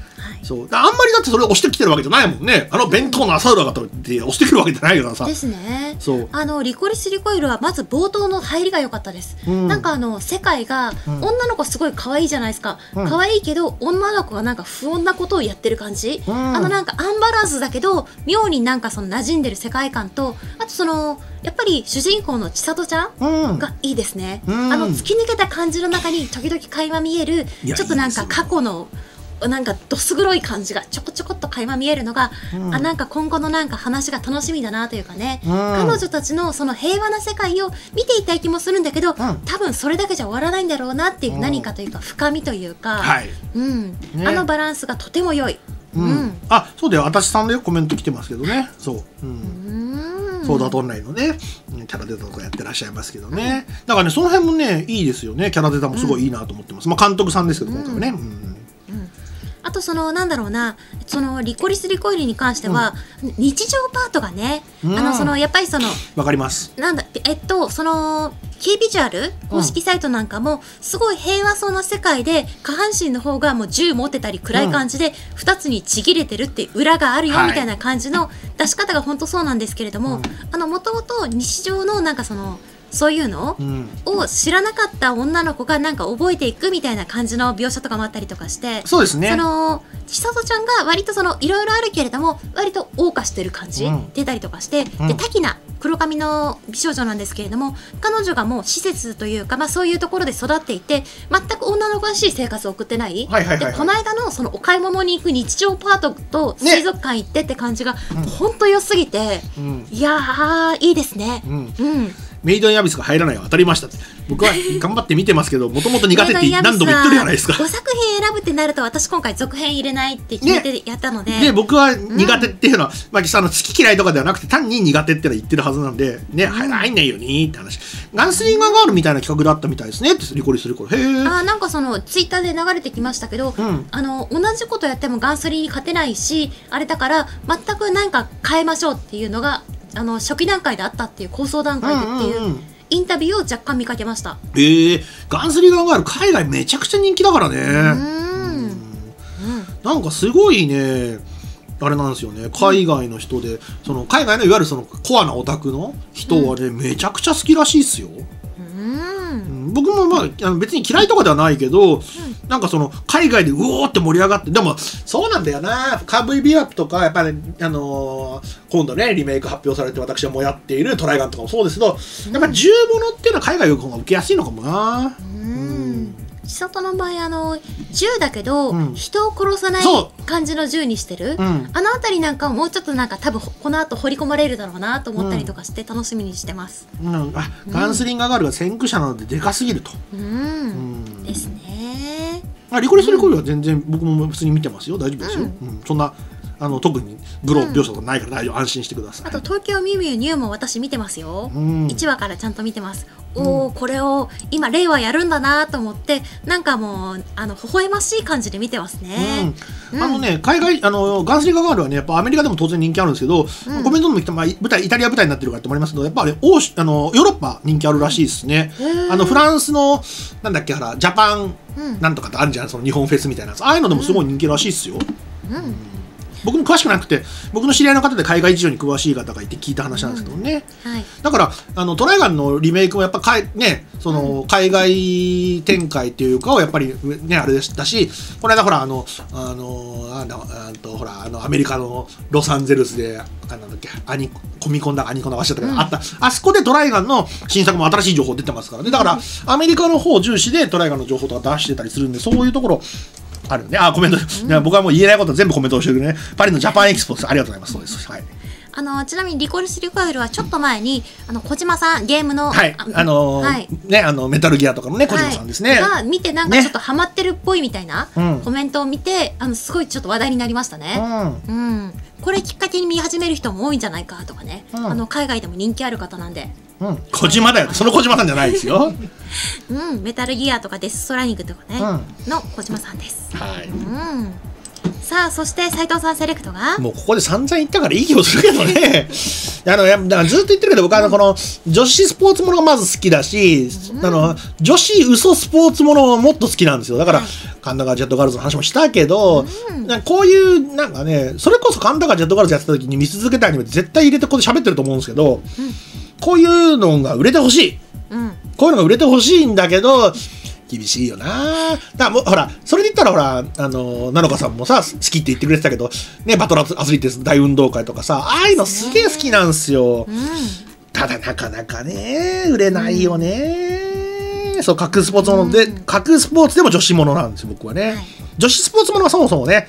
そうあんまりだってそれを押してきてるわけじゃないもんね。あの弁当の朝浦がとって押してくるわけじゃないからさ、うん、ですね。そうあのリコリスリコイルはまず冒頭の入りが良かったです、うん、なんかあの世界が、うん、女の子すごい可愛いじゃないですか、うん、可愛いけど女の子がなんか不穏なことをやってる感じ、うん、あのなんかアンバランスだけど妙になんかその馴染んでる世界観とあとそのやっぱり主人公の千里ちゃんがいいですね。うん、あの突き抜けた感じの中に時々垣間見えるちょっとなんか過去のなんかどす黒い感じがちょこちょこっと垣間見えるのが、うん、あなんか今後のなんか話が楽しみだなというかね、うん、彼女たちのその平和な世界を見ていたい気もするんだけど、うん、多分それだけじゃ終わらないんだろうなっていう、うん、何かというか深みというか、はい、うんね、あのバランスがとても良い。うんうん、あそうだよ、あたしさんのコメント来てますけどね。そう、うん、うんソードアートオンラインのねキャラデータとかやってらっしゃいますけどね、うん、だからねその辺もねいいですよね。キャラデータもすごいいいなと思ってます、うん、まあ監督さんですけど今回はね、うんうん、あとそのなんだろうなそのリコリス・リコイルに関しては、うん、日常パートがね、うん、あのそのやっぱりそのわかりますなんだえっとそのキービジュアル公式サイトなんかもすごい平和そうな世界で下半身の方がもう銃持ってたり暗い感じでふたつにちぎれてるって裏があるよみたいな感じの出し方が本当そうなんですけれども、もともと日常のなんかそのそういうのを知らなかった女の子がなんか覚えていくみたいな感じの描写とかもあったりとかして、そうですね、その千里ちゃんが割とそのいろいろあるけれども割と謳歌してる感じ、うん、出たりとかして、うん、でタキナ黒髪の美少女なんですけれども彼女がもう施設というか、まあ、そういうところで育っていて全く女の子らしい生活を送ってない。この間 の, そのお買い物に行く日常パートと水族館行ってって感じが本当良すぎて、うん、いやーいいですね。うん、うんメイドインアビスが入らないは当たりましたって僕は頑張って見てますけどもともと苦手って何度も言ってるじゃないですか。ごさく品選ぶってなると私今回続編入れないって決めてやったので、ね、で僕は苦手っていうのは、うん、まあ、好き嫌いとかではなくて単に苦手ってのは言ってるはずなんで、ね、入らないよねって話。ガンスリンガーガールみたいな企画だったみたいですねってリコリスリコリ。へー、あーなんかそのツイッターで流れてきましたけど、うん、あの同じことやってもガンスリンに勝てないしあれだから全く何か変えましょうっていうのがあの初期段階であったっていう構想段階でっていうインタビューを若干見かけました。えー、ガンスリガンガール海外めちゃくちゃ人気だからね。うんなんかすごいねあれなんですよね海外の人で、うん、その海外のいわゆるそのコアなオタクの人はね、うん、めちゃくちゃ好きらしいっすよ。うん僕もまあ別に嫌いとかではないけど、うん、なんかその海外でうおーって盛り上がってでもそうなんだよなカーブイビアップとかやっぱり、ね、あのー、今度ねリメイク発表されて私はもやっているトライガンとかもそうですけど、うん、やっぱ銃物っていうのは海外の方が受けやすいのかもな。千里の場合あの銃だけど、うん、人を殺さない感じの銃にしてる、うん、あの辺りなんかをもうちょっとなんか多分この後掘り込まれるだろうなと思ったりとかして楽しみにしてます、うんうん、あガンスリンガーガールが先駆者なのででかすぎると、うんうん、ですね。あリコリスリコイルは全然僕も普通に見てますよ。大丈夫ですよ、うんうん、そんなあの特にグロ描写とかないから大丈夫、安心してください。あと東京ミュウミュウニューも私見てますよ、うん、いちわからちゃんと見てます。おーこれを今令和やるんだなと思ってなんかもうあの微笑ましい感じで見てますね。あのね海外あのガンスリガーガールはねやっぱアメリカでも当然人気あるんですけど、うん、コメントでも来た、まあ、舞台イタリア舞台になってるからってもありますけどやっぱあれ欧州あのヨーロッパ人気あるらしいですね。あのフランスのなんだっけからジャパンなんとかってあるじゃん、その日本フェスみたいなやつああいうのでもすごい人気らしいですよ、うんうん、僕も詳しくなくて僕の知り合いの方で海外事情に詳しい方がいて聞いた話なんですけどね、うんはい、だからあのトライガンのリメイクもやっぱかい、ね、その海外展開というかをやっぱり、ね、あれでしたしこの間ほらあのあのあのあのほらあのアメリカのロサンゼルスであのアニコミコンだアニコンだわしちゃったけど、うん、あったあそこでトライガンの新作も新しい情報出てますからね。だから、うん、アメリカの方重視でトライガンの情報とか出してたりするんでそういうところあるね。あコメント、うん、僕はもう言えないこと全部コメントをしてるね。パリのジャパンエキスポです。ありがとうございます。そうです。はい。あのちなみにリコリスリコイルはちょっと前にあの小島さんゲームのはいあのねあのメタルギアとかのね小島さんですねが見てなんかちょっとハマってるっぽいみたいなコメントを見てあのすごいちょっと話題になりましたね。うん。これきっかけに見始める人も多いんじゃないかとかね。あの海外でも人気ある方なんで。うん。小島だよ。その小島さんじゃないですよ。うん。メタルギアとかデスストライニングとかねの小島さんです。はい。うん。さあそして斉藤さんセレクトがもうここで散々言ったからいい気もするけどねあのやだからずっと言ってるけど僕はあのこの女子スポーツものがまず好きだし、うん、あの女子嘘スポーツものはもっと好きなんですよ。だから、はい、神田川ジェットガールズの話もしたけど、うん、なんかこういうなんかねそれこそ神田川ジェットガールズやってた時に見続けたアニメ絶対入れてここで喋ってると思うんですけど、うん、こういうのが売れてほしい、うん、こういうのが売れてほしいんだけど厳しいよな。だからもうほらそれで言ったらほらあのー、菜乃香さんもさ好きって言ってくれてたけどねバトルアスリート大運動会とかさああいうのすげえ好きなんですよ、うん、ただなかなかね売れないよね、うん、そう各スポーツもので、うん、各スポーツでも女子ものなんですよ僕はね、はい、女子スポーツものはそもそもね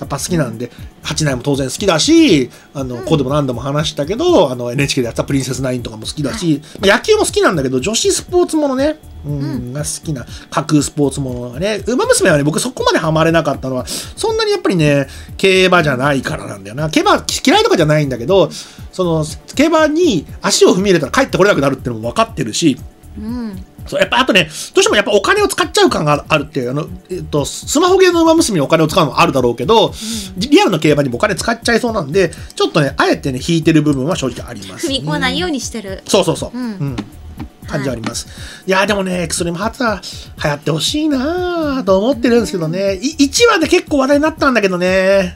やっぱ好きなんで、はちないも当然好きだし、あの、こうでも何度も話したけど、あの、エヌエイチケー でやったプリンセスナインとかも好きだし、はい、野球も好きなんだけど、女子スポーツものね、うん、うん、が好きな、架空スポーツものがね、ウマ娘はね、僕そこまでハマれなかったのは、そんなにやっぱりね、競馬じゃないからなんだよな。競馬嫌いとかじゃないんだけど、その、競馬に足を踏み入れたら帰ってこれなくなるっていうのも分かってるし、うん。そう、やっぱ、あとね、どうしてもやっぱお金を使っちゃう感があるっていう、あの、えっと、スマホゲーの馬娘にお金を使うのはあるだろうけど、うん、リアルの競馬にもお金使っちゃいそうなんで、ちょっとね、あえてね、引いてる部分は正直あります。踏み込まないようにしてる。そうそうそう。うん。うん感じあります。はい、いやーでもね、エクストリームハーツは流行ってほしいなーと思ってるんですけどね、いちわで結構話題になったんだけどね、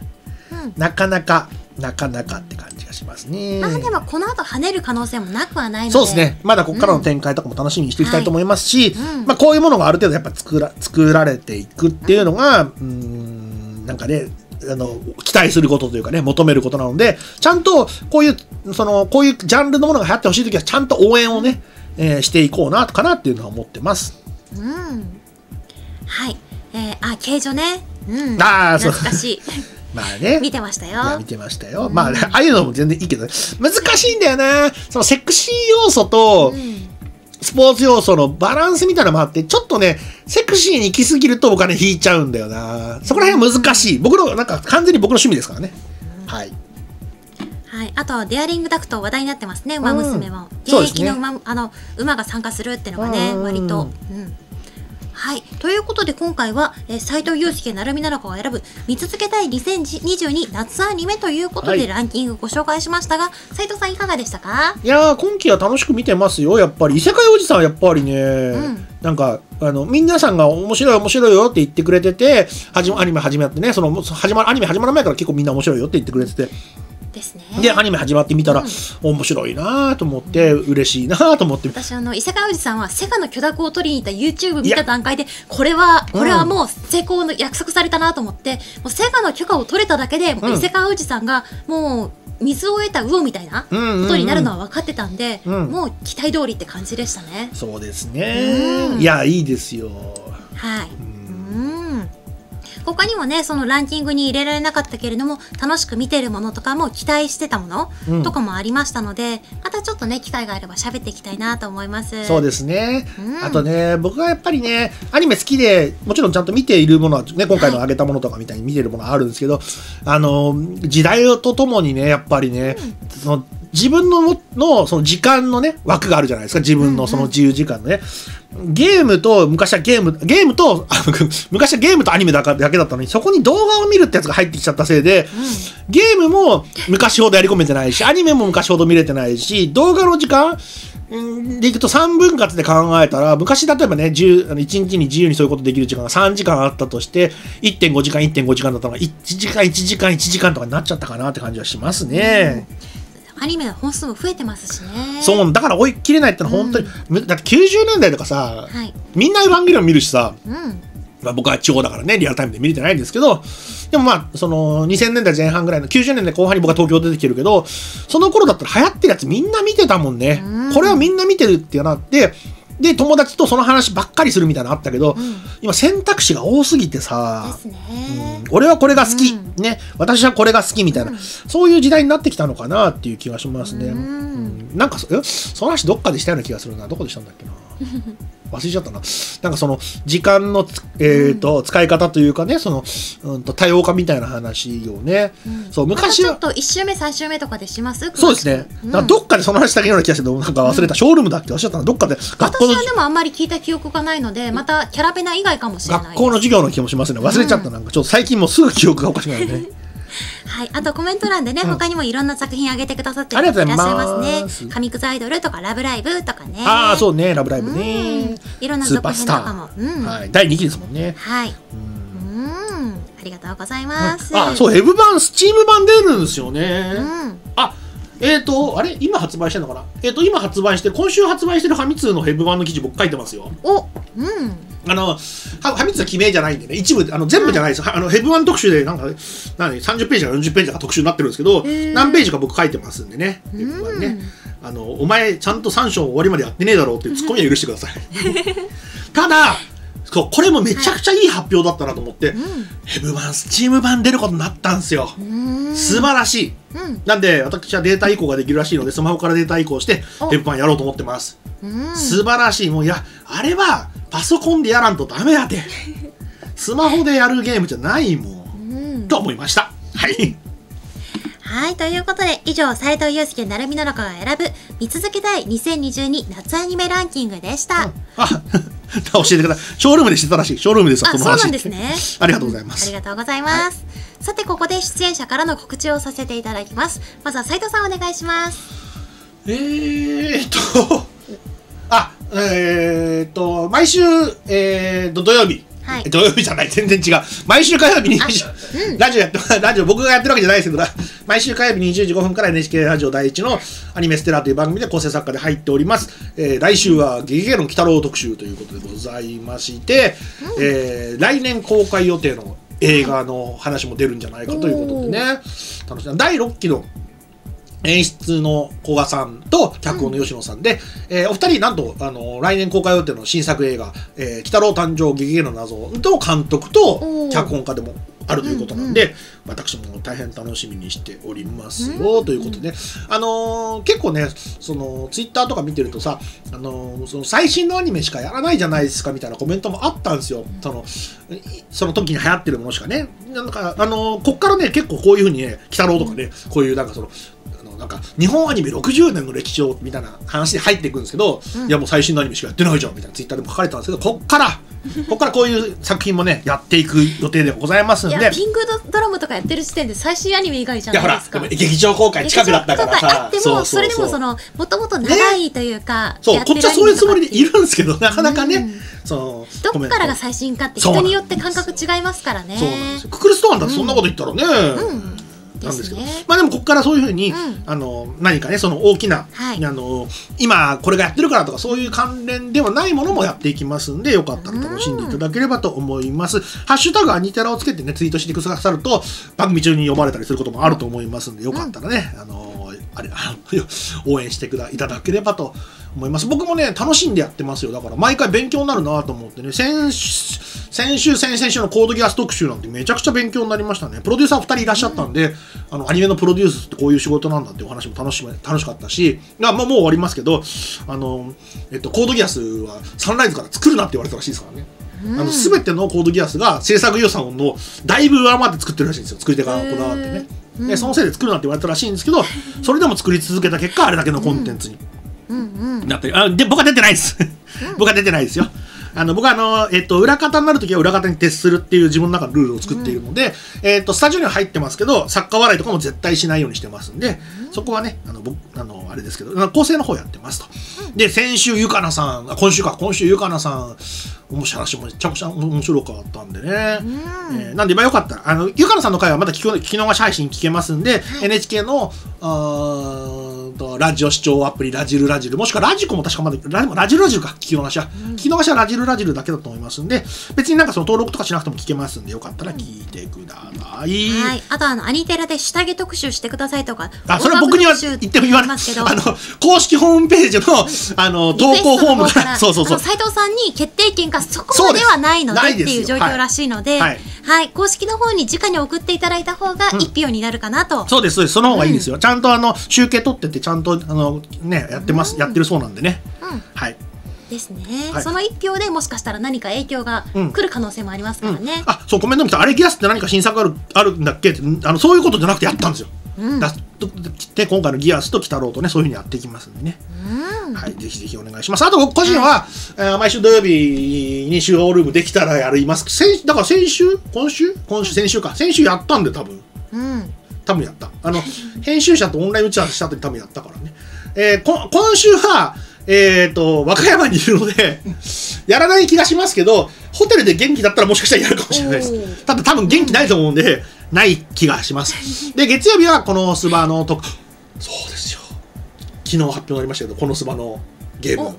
うん、なかなか、なかなかって感じがしますね。まあでもこの後跳ねる可能性もなくはないので、そうですね、まだここからの展開とかも楽しみにしていきたいと思いますし、うんはいうん、まあこういうものがある程度やっぱ作ら、作られていくっていうのが、うん、うーんなんかね、あの期待することというかね、求めることなので、ちゃんとこういう、そのこういうジャンルのものが流行ってほしいときは、ちゃんと応援をね、えー、していこうなかなっていうのは思ってます。うん、はい、えー、あ形状ね、うん、ああ懐かしい。まあね、見てましたよ。見てましたよ。うん、まあ、ああいうのも全然いいけど、ね、難しいんだよな。そのセクシー要素と、うん、スポーツ要素のバランスみたいなのもあって、ちょっとね、セクシーに行き過ぎると僕はね、引いちゃうんだよな。そこら辺は難しい。僕の、なんか完全に僕の趣味ですからね。うん、はい。はい、あと、デアリングダクト話題になってますね、馬娘も。現役の馬、あの、馬が参加するっていうのがね、割と。うんはい、ということで今回は斎藤佑介成海奈々香が選ぶ見続けたいにせんにじゅうに夏アニメということでランキングご紹介しましたが、はい、斉藤さんいかがでしたか？いやー今期は楽しく見てますよ。やっぱり異世界おじさんはやっぱりね、うん、なんかあの皆さんが面白い面白いよって言ってくれてて、始まアニメ始まってね、その始まアニメ始まる前から結構みんな面白いよって言ってくれてて。ですね、でアニメ始まってみたら、うん、面白いなと思って、うん、嬉しいなと思って、私あの異世界おじさんはセガの許諾を取りに行った YouTube 見た段階でこれはこれはもう成功の約束されたなと思って、うん、もうセガの許可を取れただけで、うん、異世界おじさんがもう水を得た魚みたいなことになるのは分かってたんで、うんうんうん、もう期待通りって感じでしたね。そうですね、うん、いやいいですよ。はい、うん他にもね、そのランキングに入れられなかったけれども楽しく見てるものとかも期待してたものとかもありましたので、うん、またちょっとね機会があれば喋っていきたいなと思います。そうですね、うん、あとね僕はやっぱりねアニメ好きでもちろんちゃんと見ているものは、ね、今回の挙げたものとかみたいに見てるものはあるんですけど、はい、あの時代とともにねやっぱりね、うん、その自分 の, の, その時間のね枠があるじゃないですか。自分のその自由時間のね、うんうん、ゲームと昔はゲームゲームと昔はゲームとアニメだけだったのに、そこに動画を見るってやつが入ってきちゃったせいで、うん、ゲームも昔ほどやり込めてないしアニメも昔ほど見れてないし、動画の時間でいくとさんぶん割で考えたら、昔例えばねいちにちに自由にそういうことできる時間がさんじかんあったとして、 いってんご 時間 いってんご 時間だったのがいちじかんいちじかんいちじかんとかになっちゃったかなって感じはしますね、うん。アニメの本数も増えてますしね。そうだから追い切れないってのは本当に、うん、だってきゅうじゅうねんだいとかさ、はい、みんなエヴァンゲリオン見るしさ、うんまあ、僕は地方だからねリアルタイムで見れてないんですけど、でもまあそのにせんねんだいぜん半ぐらいのきゅうじゅうねんだいこう半に僕は東京出てきてるけど、その頃だったら流行ってるやつみんな見てたもんね、うん、これはみんな見てるってなって、で友達とその話ばっかりするみたいなのあったけど、うん、今選択肢が多すぎてさ、ですね、うん、俺はこれが好き、うん、ね、私はこれが好きみたいな、うん、そういう時代になってきたのかなっていう気がしますね、うんうん、なんか そ, その話どっかでしたような気がするな。どこでしたんだっけな忘れちゃったな。なんかその時間の、えーとうん、使い方というかね、その、うん、と多様化みたいな話をね、うん、そう昔は、ま、ちょっといち周目さん周目とかでします。そうですね、うん、なんかどっかでその話だけような気がして、なんか忘れた、うん、ショールームだっけ忘れちゃったな。どっかで学校の、私はでもあんまり聞いた記憶がないので、またキャラペナ以外かもしれない。学校の授業の気もしますね。忘れちゃった、うん、なんかちょっと最近もうすぐ記憶がおかしくなるねはい、あとコメント欄でね、うん、他にもいろんな作品あげてくださっていらっしゃいますね。神くずアイドルとかラブライブとかね。ああそうね、ラブライブね、いろんな続編とかも、うんはい、だいにきですもんね。はい、うん、うんありがとうございます、うん、あそうヘブ版スチーム版出るんですよね、うん、あえっ、ー、とあれ今発売してるのかな、えっ、ー、と今発売して今週発売してるハミツのヘブ版の記事僕書いてますよ。おうんあのハミツは記名じゃないんでね、一部あの全部じゃないです、はい、あのヘブワン特集でなんか何さんじゅっページかよんじゅっページか特集になってるんですけど、何ページか僕書いてますんでね、ヘブワンね、あのお前ちゃんとさんしょう終わりまでやってねえだろうっていうツッコミは許してくださいただそう、これもめちゃくちゃいい発表だったなと思って、はい、うん、ヘブ版、スチーム版出ることになったんですよ。素晴らしい。うん、なんで、私はデータ移行ができるらしいので、スマホからデータ移行して、ヘブ版やろうと思ってます。うん、素晴らしい。もう、いや、あれは、パソコンでやらんとダメだって。スマホでやるゲームじゃないもん。うん、と思いました。はい。はい、ということで、以上、斉藤祐介なるみのろかが選ぶ、見続けたいにせんにじゅうに夏アニメランキングでした。うん、あ教えてください。ショールームでしてたらしい。ショールームでした。あ、その話。そうなんですね。ありがとうございます。ありがとうございます。はい、さて、ここで出演者からの告知をさせていただきます。まずは斉藤さん、お願いします。えーっと、あ、えーっと、毎週、えーっと、土曜日。はい、土曜日じゃない、全然違う。毎週火曜日に、うん、ラジオやってラジオ僕がやってるわけじゃないですけど、毎週火曜日にじゅうじごふんから エヌエイチケー ラジオ第一のアニメステラーという番組で構成作家で入っております。えー、来週はゲゲゲの鬼太郎特集ということでございまして、うん、えー、来年公開予定の映画の話も出るんじゃないかということでね、楽しみ。だいろっきの演出の古賀さんと脚本の吉野さんで、うん、えー、お二人なんとあの来年公開予定の新作映画「えー、鬼太郎誕生ゲゲゲの謎」の監督と脚本家でもあるということなんで、うんうん、私も大変楽しみにしておりますよということで、ね、あのー、結構ねそのツイッターとか見てるとさ、あのー、その最新のアニメしかやらないじゃないですかみたいなコメントもあったんですよ。そのその時に流行ってるものしかね。なんか、あのー、こっからね結構こういうふうにね鬼太郎とかね、こういうなんかそのなんか日本アニメろくじゅうねんの歴史をみたいな話で入っていくんですけど、うん、いやもう最新のアニメしかやってないじゃんみたいなツイッターでも書かれたんですけど、こっからこっからこういう作品もねやっていく予定でございますんで、いやキングドラムとかやってる時点で最新アニメ以外じゃないですか。いやほらでも劇場公開近くだったからさ、それでもそのもともと長いというか、そうこっちはそういうつもりでいるんですけど、なかなかね、うん、そのどっからが最新かって人によって感覚違いますからね。そうなんですよ。ククルストーンだってそんなこと言ったらね、うんうんなんですけど、まあでもここからそういうふうに、うん、あの何かねその大きな、はい、あの今これがやってるからとかそういう関連ではないものもやっていきますんで、よかったら楽しんでいただければと思います。うん、ハッシュタグアニテラをつけてねツイートしてくださると番組中に呼ばれたりすることもあると思いますんで、よかったらね、うん、あのあれ応援してくだいただければと思います。僕もね楽しんでやってますよ。だから毎回勉強になるなと思ってね、先週先週先々週のコードギアス特集なんてめちゃくちゃ勉強になりましたね。プロデューサーふたりいらっしゃったんで、うん、あのアニメのプロデュースってこういう仕事なんだってお話も楽し楽しかったし、まあ、もう終わりますけど、あの、えっと、コードギアスはサンライズから作るなって言われたらしいですからね。うん、あの全てのコードギアスが制作予算のだいぶ上回って作ってるらしいんですよ。作り手がこだわってね、うん、でそのせいで作るなって言われたらしいんですけど、それでも作り続けた結果あれだけのコンテンツになって、あで僕は出てないです僕は出てないですよ。あの僕はあの、えっと、裏方になるときは裏方に徹するっていう自分の中のルールを作っているので、うん、えっとスタジオには入ってますけど作家笑いとかも絶対しないようにしてますんで、うん、そこはねあの僕あのあれですけど構成の方やってますと、うん、で先週ゆかなさん今週か今週ゆかなさん面白い話もめちゃくちゃ面白かったんでね、うん、えー、なんで今よかったらあのゆかなさんの回はまだ聞き逃し配信聞けますんで、はい、エヌエイチケー のあラジオ視聴アプリラジルラジルもしくはラジコも確かまだラジルラジルか聞き逃しは、うん、聞き逃しはラジルラジルだけだと思いますんで、別になんかその登録とかしなくても聞けますんで、よかったら聞いてください。うん、はい、あとあのアニテラで下着特集してくださいとか、あそれは僕には言っても言われますけど、あの公式ホームページのあの投稿フォームからそうそうそう斉藤さんに決定権がそこまではないのでっていう状況らしいので、はい、はい、公式の方に直に送っていただいた方が一票になるかなと、うん、そうですそうです、その方がいいんですよ。うん、ちゃんとあの集計取っててちゃんとあのねやってます、うん、やってるそうなんでね、うん、はいですね、はい、その一票でもしかしたら何か影響が来る可能性もありますからね、うんうん、あそうコメント見たら「アレキアスって何か新作あるあるんだっけ?」ってあのそういうことじゃなくてやったんですよ。うん、だで今回のギアスと鬼太郎とねそういうふうにやっていきますんでね、うん、はい、ぜひぜひお願いします。あと僕個人は、うん、毎週土曜日にショールームできたらやります。先だから先週今週今週先週か先週やったんで多分、うん、多分やったあの編集者とオンライン打ち合わせした後に多分やったからね、えー、こ今週はえーと和歌山にいるのでやらない気がしますけど、ホテルで元気だったらもしかしたらやるかもしれないです。ただ多分元気ないと思うんで、うん、ない気がします。で月曜日はこのスバのとそうですよ昨日発表になりましたけどこのスバのゲーム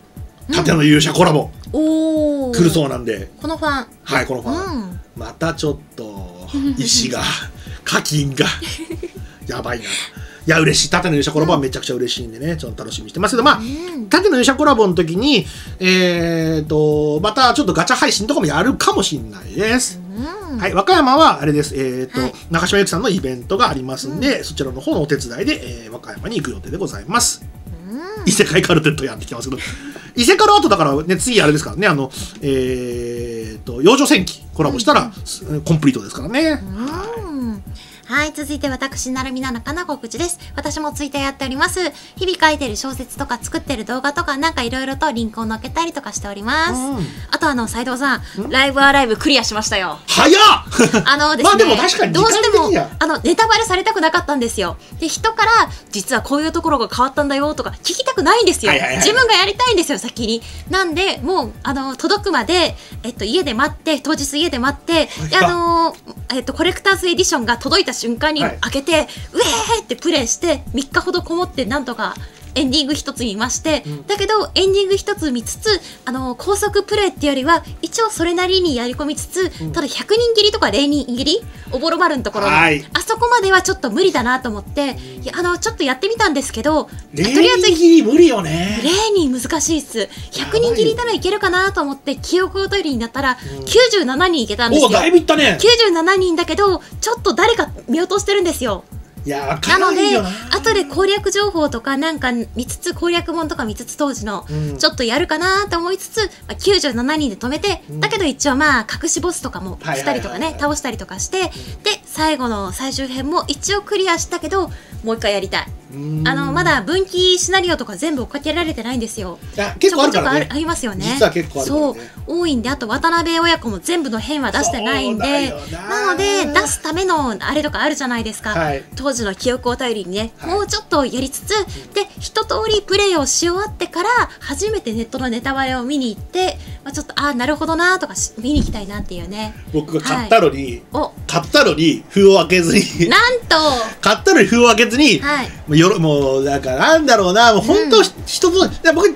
盾の勇者コラボ、うん、来るそうなんでこのファンはいこのファン、うん、またちょっと石が課金がやばいないや嬉しい、縦の勇者コラボはめちゃくちゃ嬉しいんでね、ちょっと楽しみにしてますけど、まあ縦の勇者コラボの時にえーとまたちょっとガチャ配信とかもやるかもしれないです。はい、和歌山はあれです、えーとはい、中島由紀さんのイベントがありますんで、うん、そちらの方のお手伝いで、えー、和歌山に行く予定でございます。うん、異世界カルテットやってきますけど、異世界の後だからね、次あれですからね、あの、えーと、養生戦記コラボしたら、うん、コンプリートですからね。うんはいはい、続いて私、なるみななかな告知です。私もツイッターやっております。日々書いてる小説とか作ってる動画とかなんかいろいろとリンクを載っけたりとかしております。うん、あとあの、斉藤さん、ライブアライブクリアしましたよ。早っあのですね、まあでも確かにどうしてもあのネタバレされたくなかったんですよ。で、人から実はこういうところが変わったんだよとか聞きたくないんですよ。自分がやりたいんですよ、先に。なんで、もうあの届くまで、えっと、家で待って、当日家で待って、であのーえっと、コレクターズエディションが届いた瞬間に開けて、はい、うえーってプレイしてみっかほどこもってなんとかエンディング一つ見まして、うん、だけどエンディング一つ見つつあの高速プレイっていうよりは一応それなりにやり込みつつ、うん、ただひゃくにん切りとかぜろにん切りおぼろ丸のところのあそこまではちょっと無理だなと思って、うん、いやあのちょっとやってみたんですけど、とりあえずぜひ無理よね、ぜろにん難しいっす。ひゃくにん切りたらいけるかなと思って記憶を頼りになったら、うん、きゅうじゅうななにんいけたんですよ。お、だいぶいったね。きゅうじゅうななにんだけどちょっと誰か見落としてるんですよ。いやなので、後で攻略情報とかなんか見つつ攻略本とか見つつ当時のちょっとやるかなと思いつつ、まあ、きゅうじゅうななにんで止めて、うん、だけど一応まあ隠しボスとかも来たりとかね倒したりとかして、うん、で最後の最終編も一応クリアしたけどもう一回やりたい。あのまだ分岐シナリオとか全部追っかけられてないんですよ。結構あるからね。ありますよね。実は結構あるからね。そう多いんで、あと渡辺親子も全部の編は出してないんで、なので出すためのあれとかあるじゃないですか。はい、当時の記憶を頼りにね、はい、もうちょっとやりつつ、で一通りプレイをし終わってから初めてネットのネタバレを見に行って、まあちょっとああなるほどなーとか見に行きたいなっていうね。僕が買ったのに、はい、買ったのに封を開けずに、なんと買ったのに封を開けずに、はい。もうなんかなんだろうな、もう本当一つ、うん、僕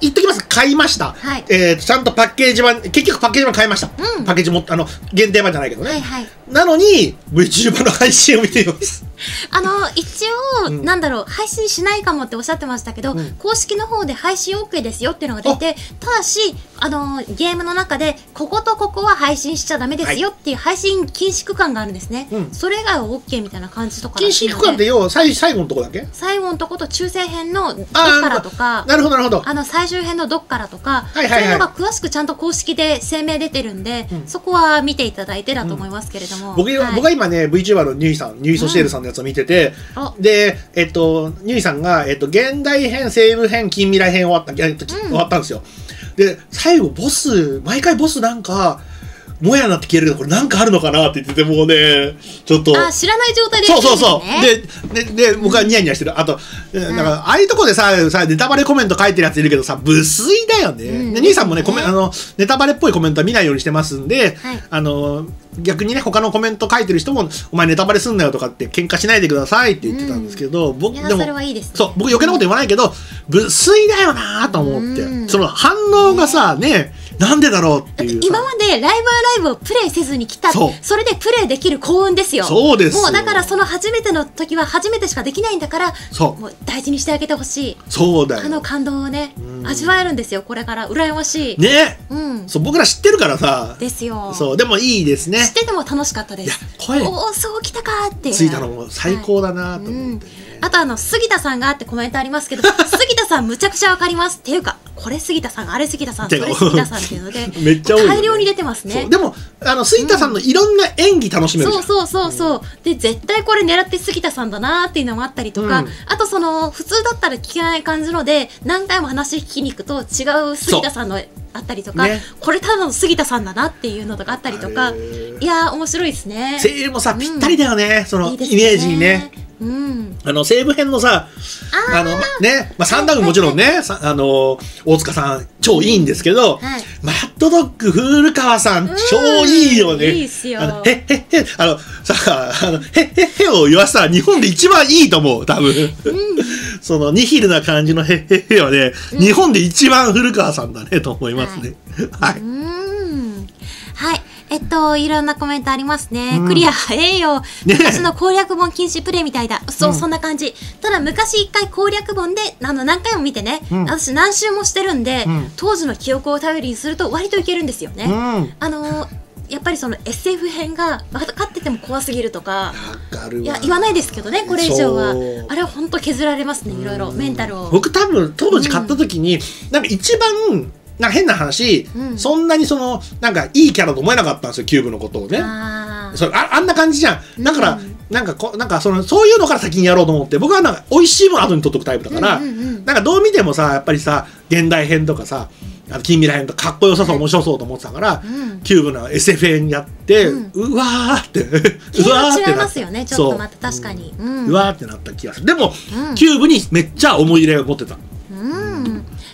言っときます、買いました、はい、えー、ちゃんとパッケージ版、結局パッケージ版買いました、うん、パッケージもあの限定版じゃないけどね、はい、はい、なのに VTuber の配信を見ています。あの一応、うん、なんだろう、配信しないかもっておっしゃってましたけど、うん、公式の方で配信 OK ですよっていうのが出て、ただしあのゲームの中でこことここは配信しちゃだめですよっていう配信禁止区間があるんですね、はい、うん、それ以外は OK みたいな感じとか禁止区間って要は最後のとこだけ、最後のとこと中世編のどっからとか、なるほどなるほど、あの最終編のどっからとかそういうのが詳しくちゃんと公式で声明出てるんで、うん、そこは見ていただいてだと思いますけれども、うん、僕が今ね VTuber のニュイさん、ニュイソシエルさんのやつを見てて、うん、で、えっと、ニュイさんが、えっと、現代編西部編近未来編終わった、うん、終わったんですよ。で最後ボス、毎回ボスなんかもやなって消えるけど、これなんかあるのかなって言ってて、もうねちょっとあ知らない状態で、そうそうそう、ででで僕はニヤニヤしてる。あとなんかああいうとこでささネタバレコメント書いてるやついるけどさ、無粋だよね。で兄さんもね、あのネタバレっぽいコメントは見ないようにしてますんで、あの逆にね他のコメント書いてる人もお前ネタバレすんなよとかって喧嘩しないでくださいって言ってたんですけど、僕でもそう僕余計なこと言わないけど無粋だよなと思って、その反応がさね、なんでだろうっていう。今までライブアライブをプレイせずに来た、それでプレイできる幸運ですよ。そうですよ。もうだからその初めての時は初めてしかできないんだから、もう大事にしてあげてほしい。そうだよ。あの感動をね味わえるんですよ、これから。羨ましいね。うん。そう僕ら知ってるからさ。ですよ。そうでもいいですね。知ってても楽しかったです。声おおそう来たかってついたのも最高だなと思って。あとあの杉田さんがってコメントありますけど、杉田さんむちゃくちゃわかりますっていうか、これ杉田さんあれ杉田さんそれ杉田さんっていうので大量に出てますね。でもあの杉田さんのいろんな演技楽しめる。そうそうそうそう。で絶対これ狙って杉田さんだなっていうのもあったりとか、あとその普通だったら聞けない感じので何回も話聞きに行くと違う杉田さんのあったりとか、これただの杉田さんだなっていうのとかあったりとか、いや面白いですね。声優もさぴったりだよね、そのイメージにね。うん、あの西部編のさ、あのね、まあ三段もちろんね、あの大塚さん超いいんですけど、はい、マッドドッグ古川さん超いいよね。いいっすよ。へっへっへ、あのさあのへっへっへを言わせたら日本で一番いいと思う多分。うん、そのニヒルな感じのへっへっへはね、うん、日本で一番古川さんだねと思いますね。はい。はい。えっといろんなコメントありますね、うん、クリア早えよ、昔の攻略本禁止プレイみたいだ、そう、うん、そんな感じ。ただ昔一回攻略本であの何回も見てね、うん、私何周もしてるんで、うん、当時の記憶を頼りにすると割といけるんですよね、うん、あのーやっぱりその エスエフ 編が分かってても怖すぎるとか、いや言わないですけどね、これ以上はあれは本当削られますね、いろいろメンタルを。僕多分当時買った時に、うん、なんか一番なんか変な話、うん、そんなにそのなんかいいキャラと思えなかったんですよ、キューブのことをね。あー、それ、あ、あんな感じじゃん。だから、うん、なんかこなんかそのそういうのから先にやろうと思って、僕はなんか美味しいもの後に取っとくタイプだから、なんかどう見てもさ、やっぱりさ現代編とかさ、あの近未来編とかかっこよさそう、面白そうと思ってたから、うん、キューブの エスエフエヌ やって、うん、うわーってうわーって違いますよね、ちょっとまた確かに、うん、うわーってなった気がする。でも、うん、キューブにめっちゃ思い入れを持ってた。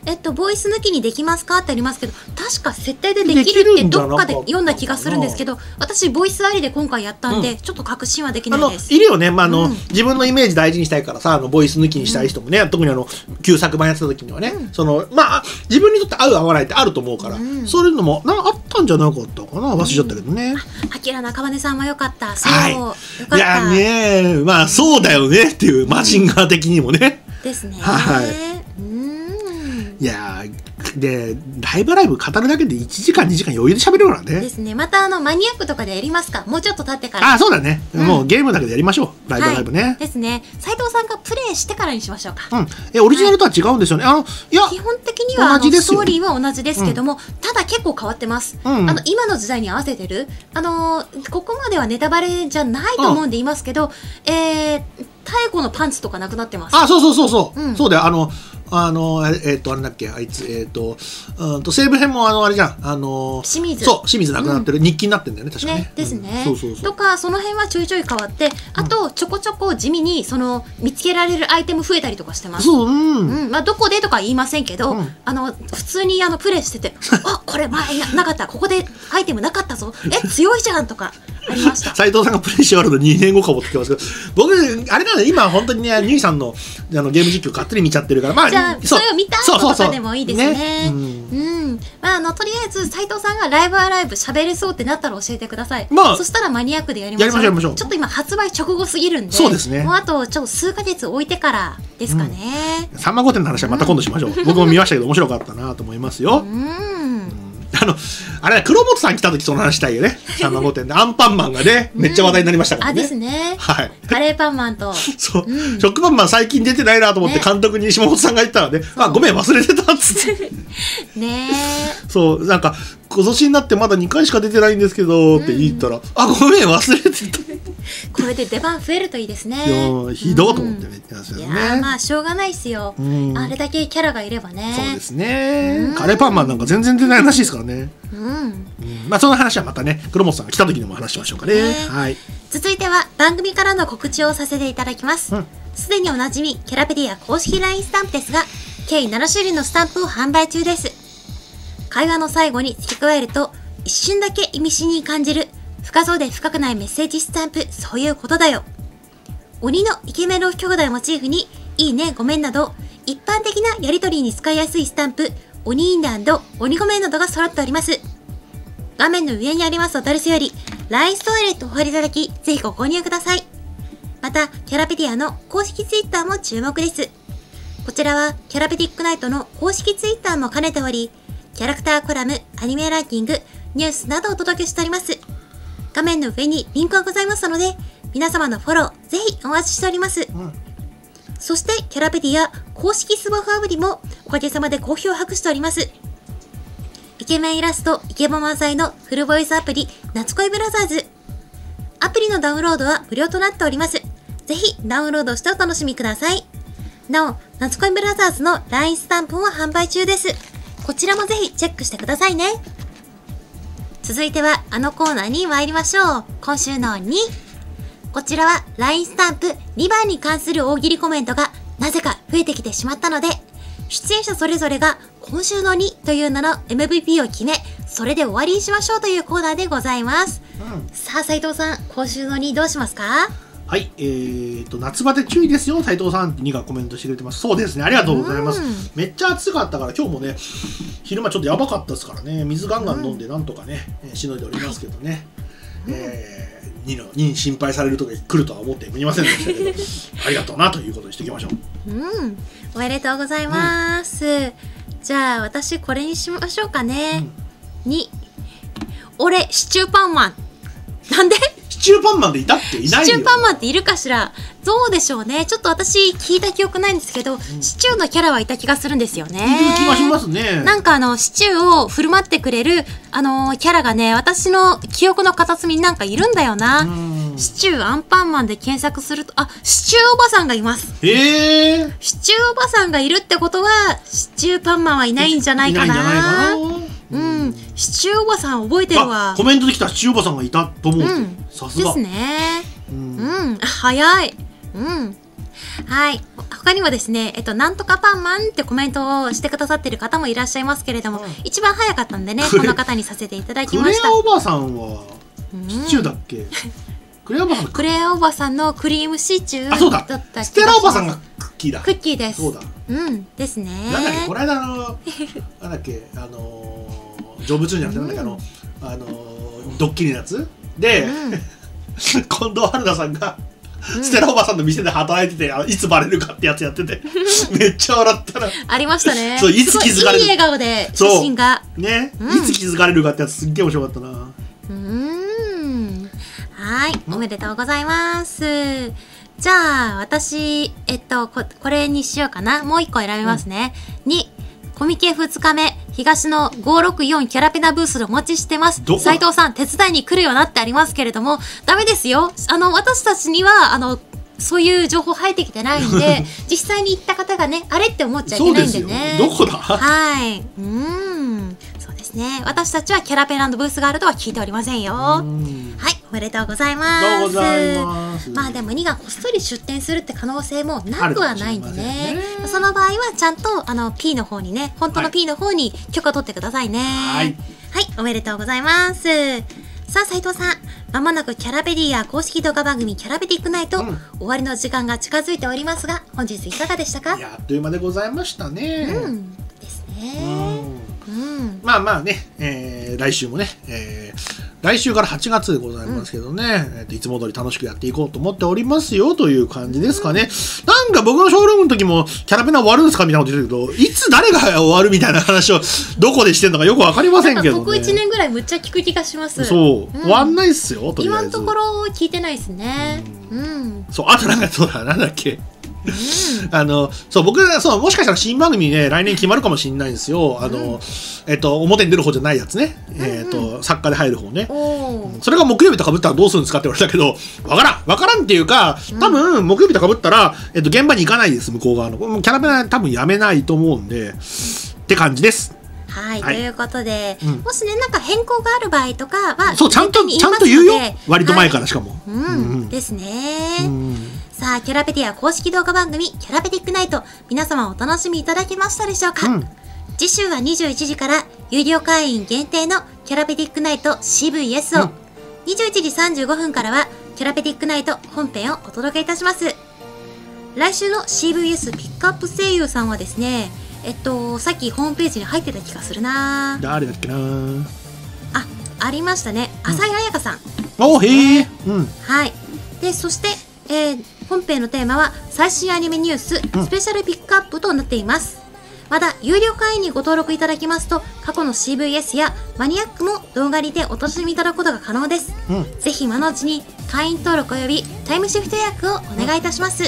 えっと、ボイス抜きにできますかってありますけど、確か設定でできるってどっかで読んだ気がするんですけど、私ボイスありで今回やったんで、うん、ちょっと確信はできないです。いるよね、まああの、うん、自分のイメージ大事にしたいからさ、あのボイス抜きにしたい人もね、うん、特にあの旧作版やってた時にはね、うん、そのまあ自分にとって合う合わないってあると思うから、うん、そういうのもなあったんじゃなかったかな、忘れちゃったけどね。あきら中根さんはよかった、そう、はい、よかった。いやね、まあそうだよねっていう、マジンガー的にもね、うん、ですね。はい、いやー、でライブライブ語るだけでいちじかんにじかん余裕で喋れるからね。ですね。またあのマニアックとかでやりますか、もうちょっと経ってから。あ、そうだね、うん、もうゲームだけでやりましょう、ライブライブね、はい、ですね。斉藤さんがプレイしてからにしましょうか。うん、えオリジナルとは違うんですよね。はい、あのいや基本的にはストーリーは同じですけども、うん、ただ結構変わってます、うん、あの今の時代に合わせてる、あのー、ここまではネタバレじゃないと思うんで言いますけど、うん、えー、太鼓のパンツとかなくなってます。あ、そうそうそうそう、うん、そうだよ、あのあのえっとあれだっけ、あいつえっとうんと西武編もあのあれじゃん、あの清水、そう清水なくなってる、日記になってんだよね、確かにね。ですね。とかその辺はちょいちょい変わって、あとちょこちょこ地味にその見つけられるアイテム増えたりとかしてます。そう、うん、まあどこでとか言いませんけど、あの普通にあのプレイしてて、あ、これ前なかった、ここでアイテムなかったぞ、え強いじゃんとかありました。斉藤さんがプレイし終わるのにねんごかもってきますけど、僕あれなんで今本当にね、ニューさんのあのゲーム実況がっつり見ちゃってるから、まあそれを見た後とかでもいいですね。まああのとりあえず斉藤さんがライブアライブ喋れそうってなったら教えてください。まあそしたらマニアックでやりましょう。ちょっと今発売直後すぎるんで、そうですね、もうあとちょっと数ヶ月置いてからですかね。さんま御殿の話はまた今度しましょう。僕も見ましたけど面白かったなと思いますよ。あのあれ黒本さん来た時その話したいよね、さんま御殿で。アンパンマンがねめっちゃ話題になりましたからね。あ、ですね。はい、カレーパンマンとそうショックパンマン最近出てないなと思って監督に下本さんが言ったらね、あ、ごめん忘れてたっつってね。そう、なんか今年になってまだにかいしか出てないんですけどって言ったら、あ、ごめん忘れてた。これで出番増えるといいですね。ひどいと思ってね。いや、まあしょうがないですよ、あれだけキャラがいればね。そうですね。カレーパンマンなんか全然出ないらしいですからね。まあその話はまたね、黒本さんが来た時にも話しましょうかね。続いては番組からの告知をさせていただきます。すでにおなじみキャラペディア公式 ライン スタンプですが、計ななしゅるいのスタンプを販売中です。会話の最後に付け加えると一瞬だけ意味深に感じる深そうで深くないメッセージスタンプ、そういうことだよ。鬼のイケメン老夫兄弟をモチーフに、いいね、ごめんなど、一般的なやりとりに使いやすいスタンプ、鬼インダンド、鬼ごめんなどが揃っております。画面の上にありますお取り寄せより、ライン ストアレットをお借りいただき、ぜひご購入ください。また、キャラペディアの公式ツイッターも注目です。こちらは、キャラペディックナイトの公式ツイッターも兼ねており、キャラクターコラム、アニメランキング、ニュースなどをお届けしております。画面の上にリンクがございますので、皆様のフォローぜひお待ちしております、うん、そしてキャラペディア公式スマホアプリもおかげさまで好評を博しております。イケメンイラストイケボ満載のフルボイスアプリ、夏恋ブラザーズ、アプリのダウンロードは無料となっております。ぜひダウンロードしてお楽しみください。なお、夏恋ブラザーズの ライン スタンプも販売中です。こちらもぜひチェックしてくださいね。続いてはあのコーナーに参りましょう。今週のに、こちらは ライン スタンプにばんに関する大喜利コメントがなぜか増えてきてしまったので、出演者それぞれが今週のにという名の エムブイピー を決め、それで終わりにしましょうというコーナーでございます、うん、さあ斉藤さん、今週のにどうしますか？はい、えーと、夏バテ注意ですよ、斉藤さんにがコメントしてくれてます。そうですね、ありがとうございます。うん、めっちゃ暑かったから、今日もね、昼間ちょっとやばかったですからね、水ガンガン飲んで、なんとかね、うん、しのいでおりますけどね、うん、えー、にのに心配される時が来るとは思っていませんでしたけど、ありがとうなということにしていきましょう。うん、おめでとうございます。うん、じゃあ、私、これにしましょうかね。うん、に、俺、シチューパンマン。なんでシチューパンマンでいたっていないよ。シチューパンマンっているかしら。どうでしょうね。ちょっと私聞いた記憶ないんですけど、うん、シチューのキャラはいた気がするんですよね。いる気がしますね。なんかあのシチューを振る舞ってくれるあのキャラがね、私の記憶の片隅になんかいるんだよな。シチューアンパンマンで検索すると、あ、シチューおばさんがいます。へえ。シチューおばさんがいるってことはシチューパンマンはいないんじゃないかな。いないんじゃないかな。うん、シチューおばさん覚えてるわ。コメントできたシチューおばさんがいたと思う。さすがですね。うん、うん、早い。うん。はい、他にもですね、えっと、なんとかパンマンってコメントをしてくださってる方もいらっしゃいますけれども、うん、一番早かったんでね、この方にさせていただきました。クレアおばさんはシチューだっけ？クレアおばさん。クレアおばさんのクリームシチュー。あ、そうだ。ステラおばさんがクッキーだ。クッキーです。そうだ。うん、ですね。なんだっけ、この間のなんだっけ、あの。ジョブチューじゃなくて、なんかあの、うん、あのドッキリのやつで、うん、近藤春菜さんが、うん、ステラおばさんの店で働いてて、あのいつバレるかってやつやっててめっちゃ笑ったな。ありましたね。そう、いつ気づかれる、いい笑顔で写真がね、うん、いつ気づかれるかってやつすっげえ面白かったな。うん、はい、おめでとうございます。じゃあ私、えっと こ, これにしようかな。もう一個選びますね。うん、にコミケふつかめ、東のごろくよんキャラペナブースでお待ちしてます。斉藤さん、手伝いに来るよなってありますけれども、ダメですよ。あの、私たちには、あの、そういう情報入ってきてないんで、実際に行った方がね、あれって思っちゃいけないんでね。そうですよ。どこだ？はい。うん。そうですね。私たちはキャラペナブースがあるとは聞いておりませんよ。はい。おめでとうございます。まあでもにがこっそり出店するって可能性もなくはないんでね。その場合はちゃんとあの P の方にね、本当の P の方に許可取ってくださいね。はい、はい、おめでとうございます。さあ斉藤さん、まもなくキャラペディア公式動画番組キャラペディイクナイト、うん、終わりの時間が近づいておりますが、本日いかがでしたか？いや、あっという間でございましたね。うんですね。うん、まあまあね、えー、来週もね、えー、来週からはちがつでございますけどね、うん、えっといつも通り楽しくやっていこうと思っておりますよという感じですかね。うん、なんか僕のショールームの時もキャラペナ終わるんですかみたいなこと言ってるけど、いつ誰が終わるみたいな話をどこでしてるのかよくわかりませんけど、ね、ここいちねんぐらいむっちゃ聞く気がします。そう、うん、終わんないっすよとりあえず。今のところ聞いてないですね。うん。うん、そう、あとなんかそうだ、なんだっけ。うん、あのそう僕そうもしかしたら新番組ね、来年決まるかもしれないんですよ。あの、うん、えっと表に出る方じゃないやつね、うんうん、えっと作家で入る方ね。それが木曜日とかぶったらどうするんですかって言われたけど、わからんわからんっていうか、多分木曜日とかぶったら、えっと、現場に行かないです。向こう側のキャラメラ多分やめないと思うんで、うん、って感じです。はい、はい、ということで、うん、もしねなんか変更がある場合とかはそうちゃんとちゃんと言うよ。割と前からしかも。ですね。うん、さあキャラペディア公式動画番組キャラペディックナイト、皆様お楽しみいただけましたでしょうか。うん、次週はにじゅういちじから有料会員限定のキャラペディックナイト シーブイエス を、うん、にじゅういちじさんじゅうごふんからはキャラペディックナイト本編をお届けいたします。来週の シーブイエス ピックアップ声優さんはですね、えっとさっきホームページに入ってた気がするな。誰だっけなあ、ありましたね。浅井彩香さん、おへえ、うん、はいで、そしてえー本編のテーマは最新アニメニューススペシャルピックアップとなっています。うん、まだ有料会員にご登録いただきますと、過去の シーブイエス やマニアックも動画にてお楽しみいただくことが可能です。うん、ぜひ今のうちに会員登録およびタイムシフト予約をお願いいたします。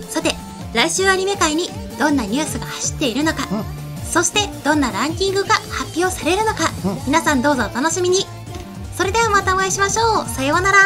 うん、さて来週アニメ界にどんなニュースが走っているのか、うん、そしてどんなランキングが発表されるのか、うん、皆さんどうぞお楽しみに。それではまたお会いしましょう。さようなら。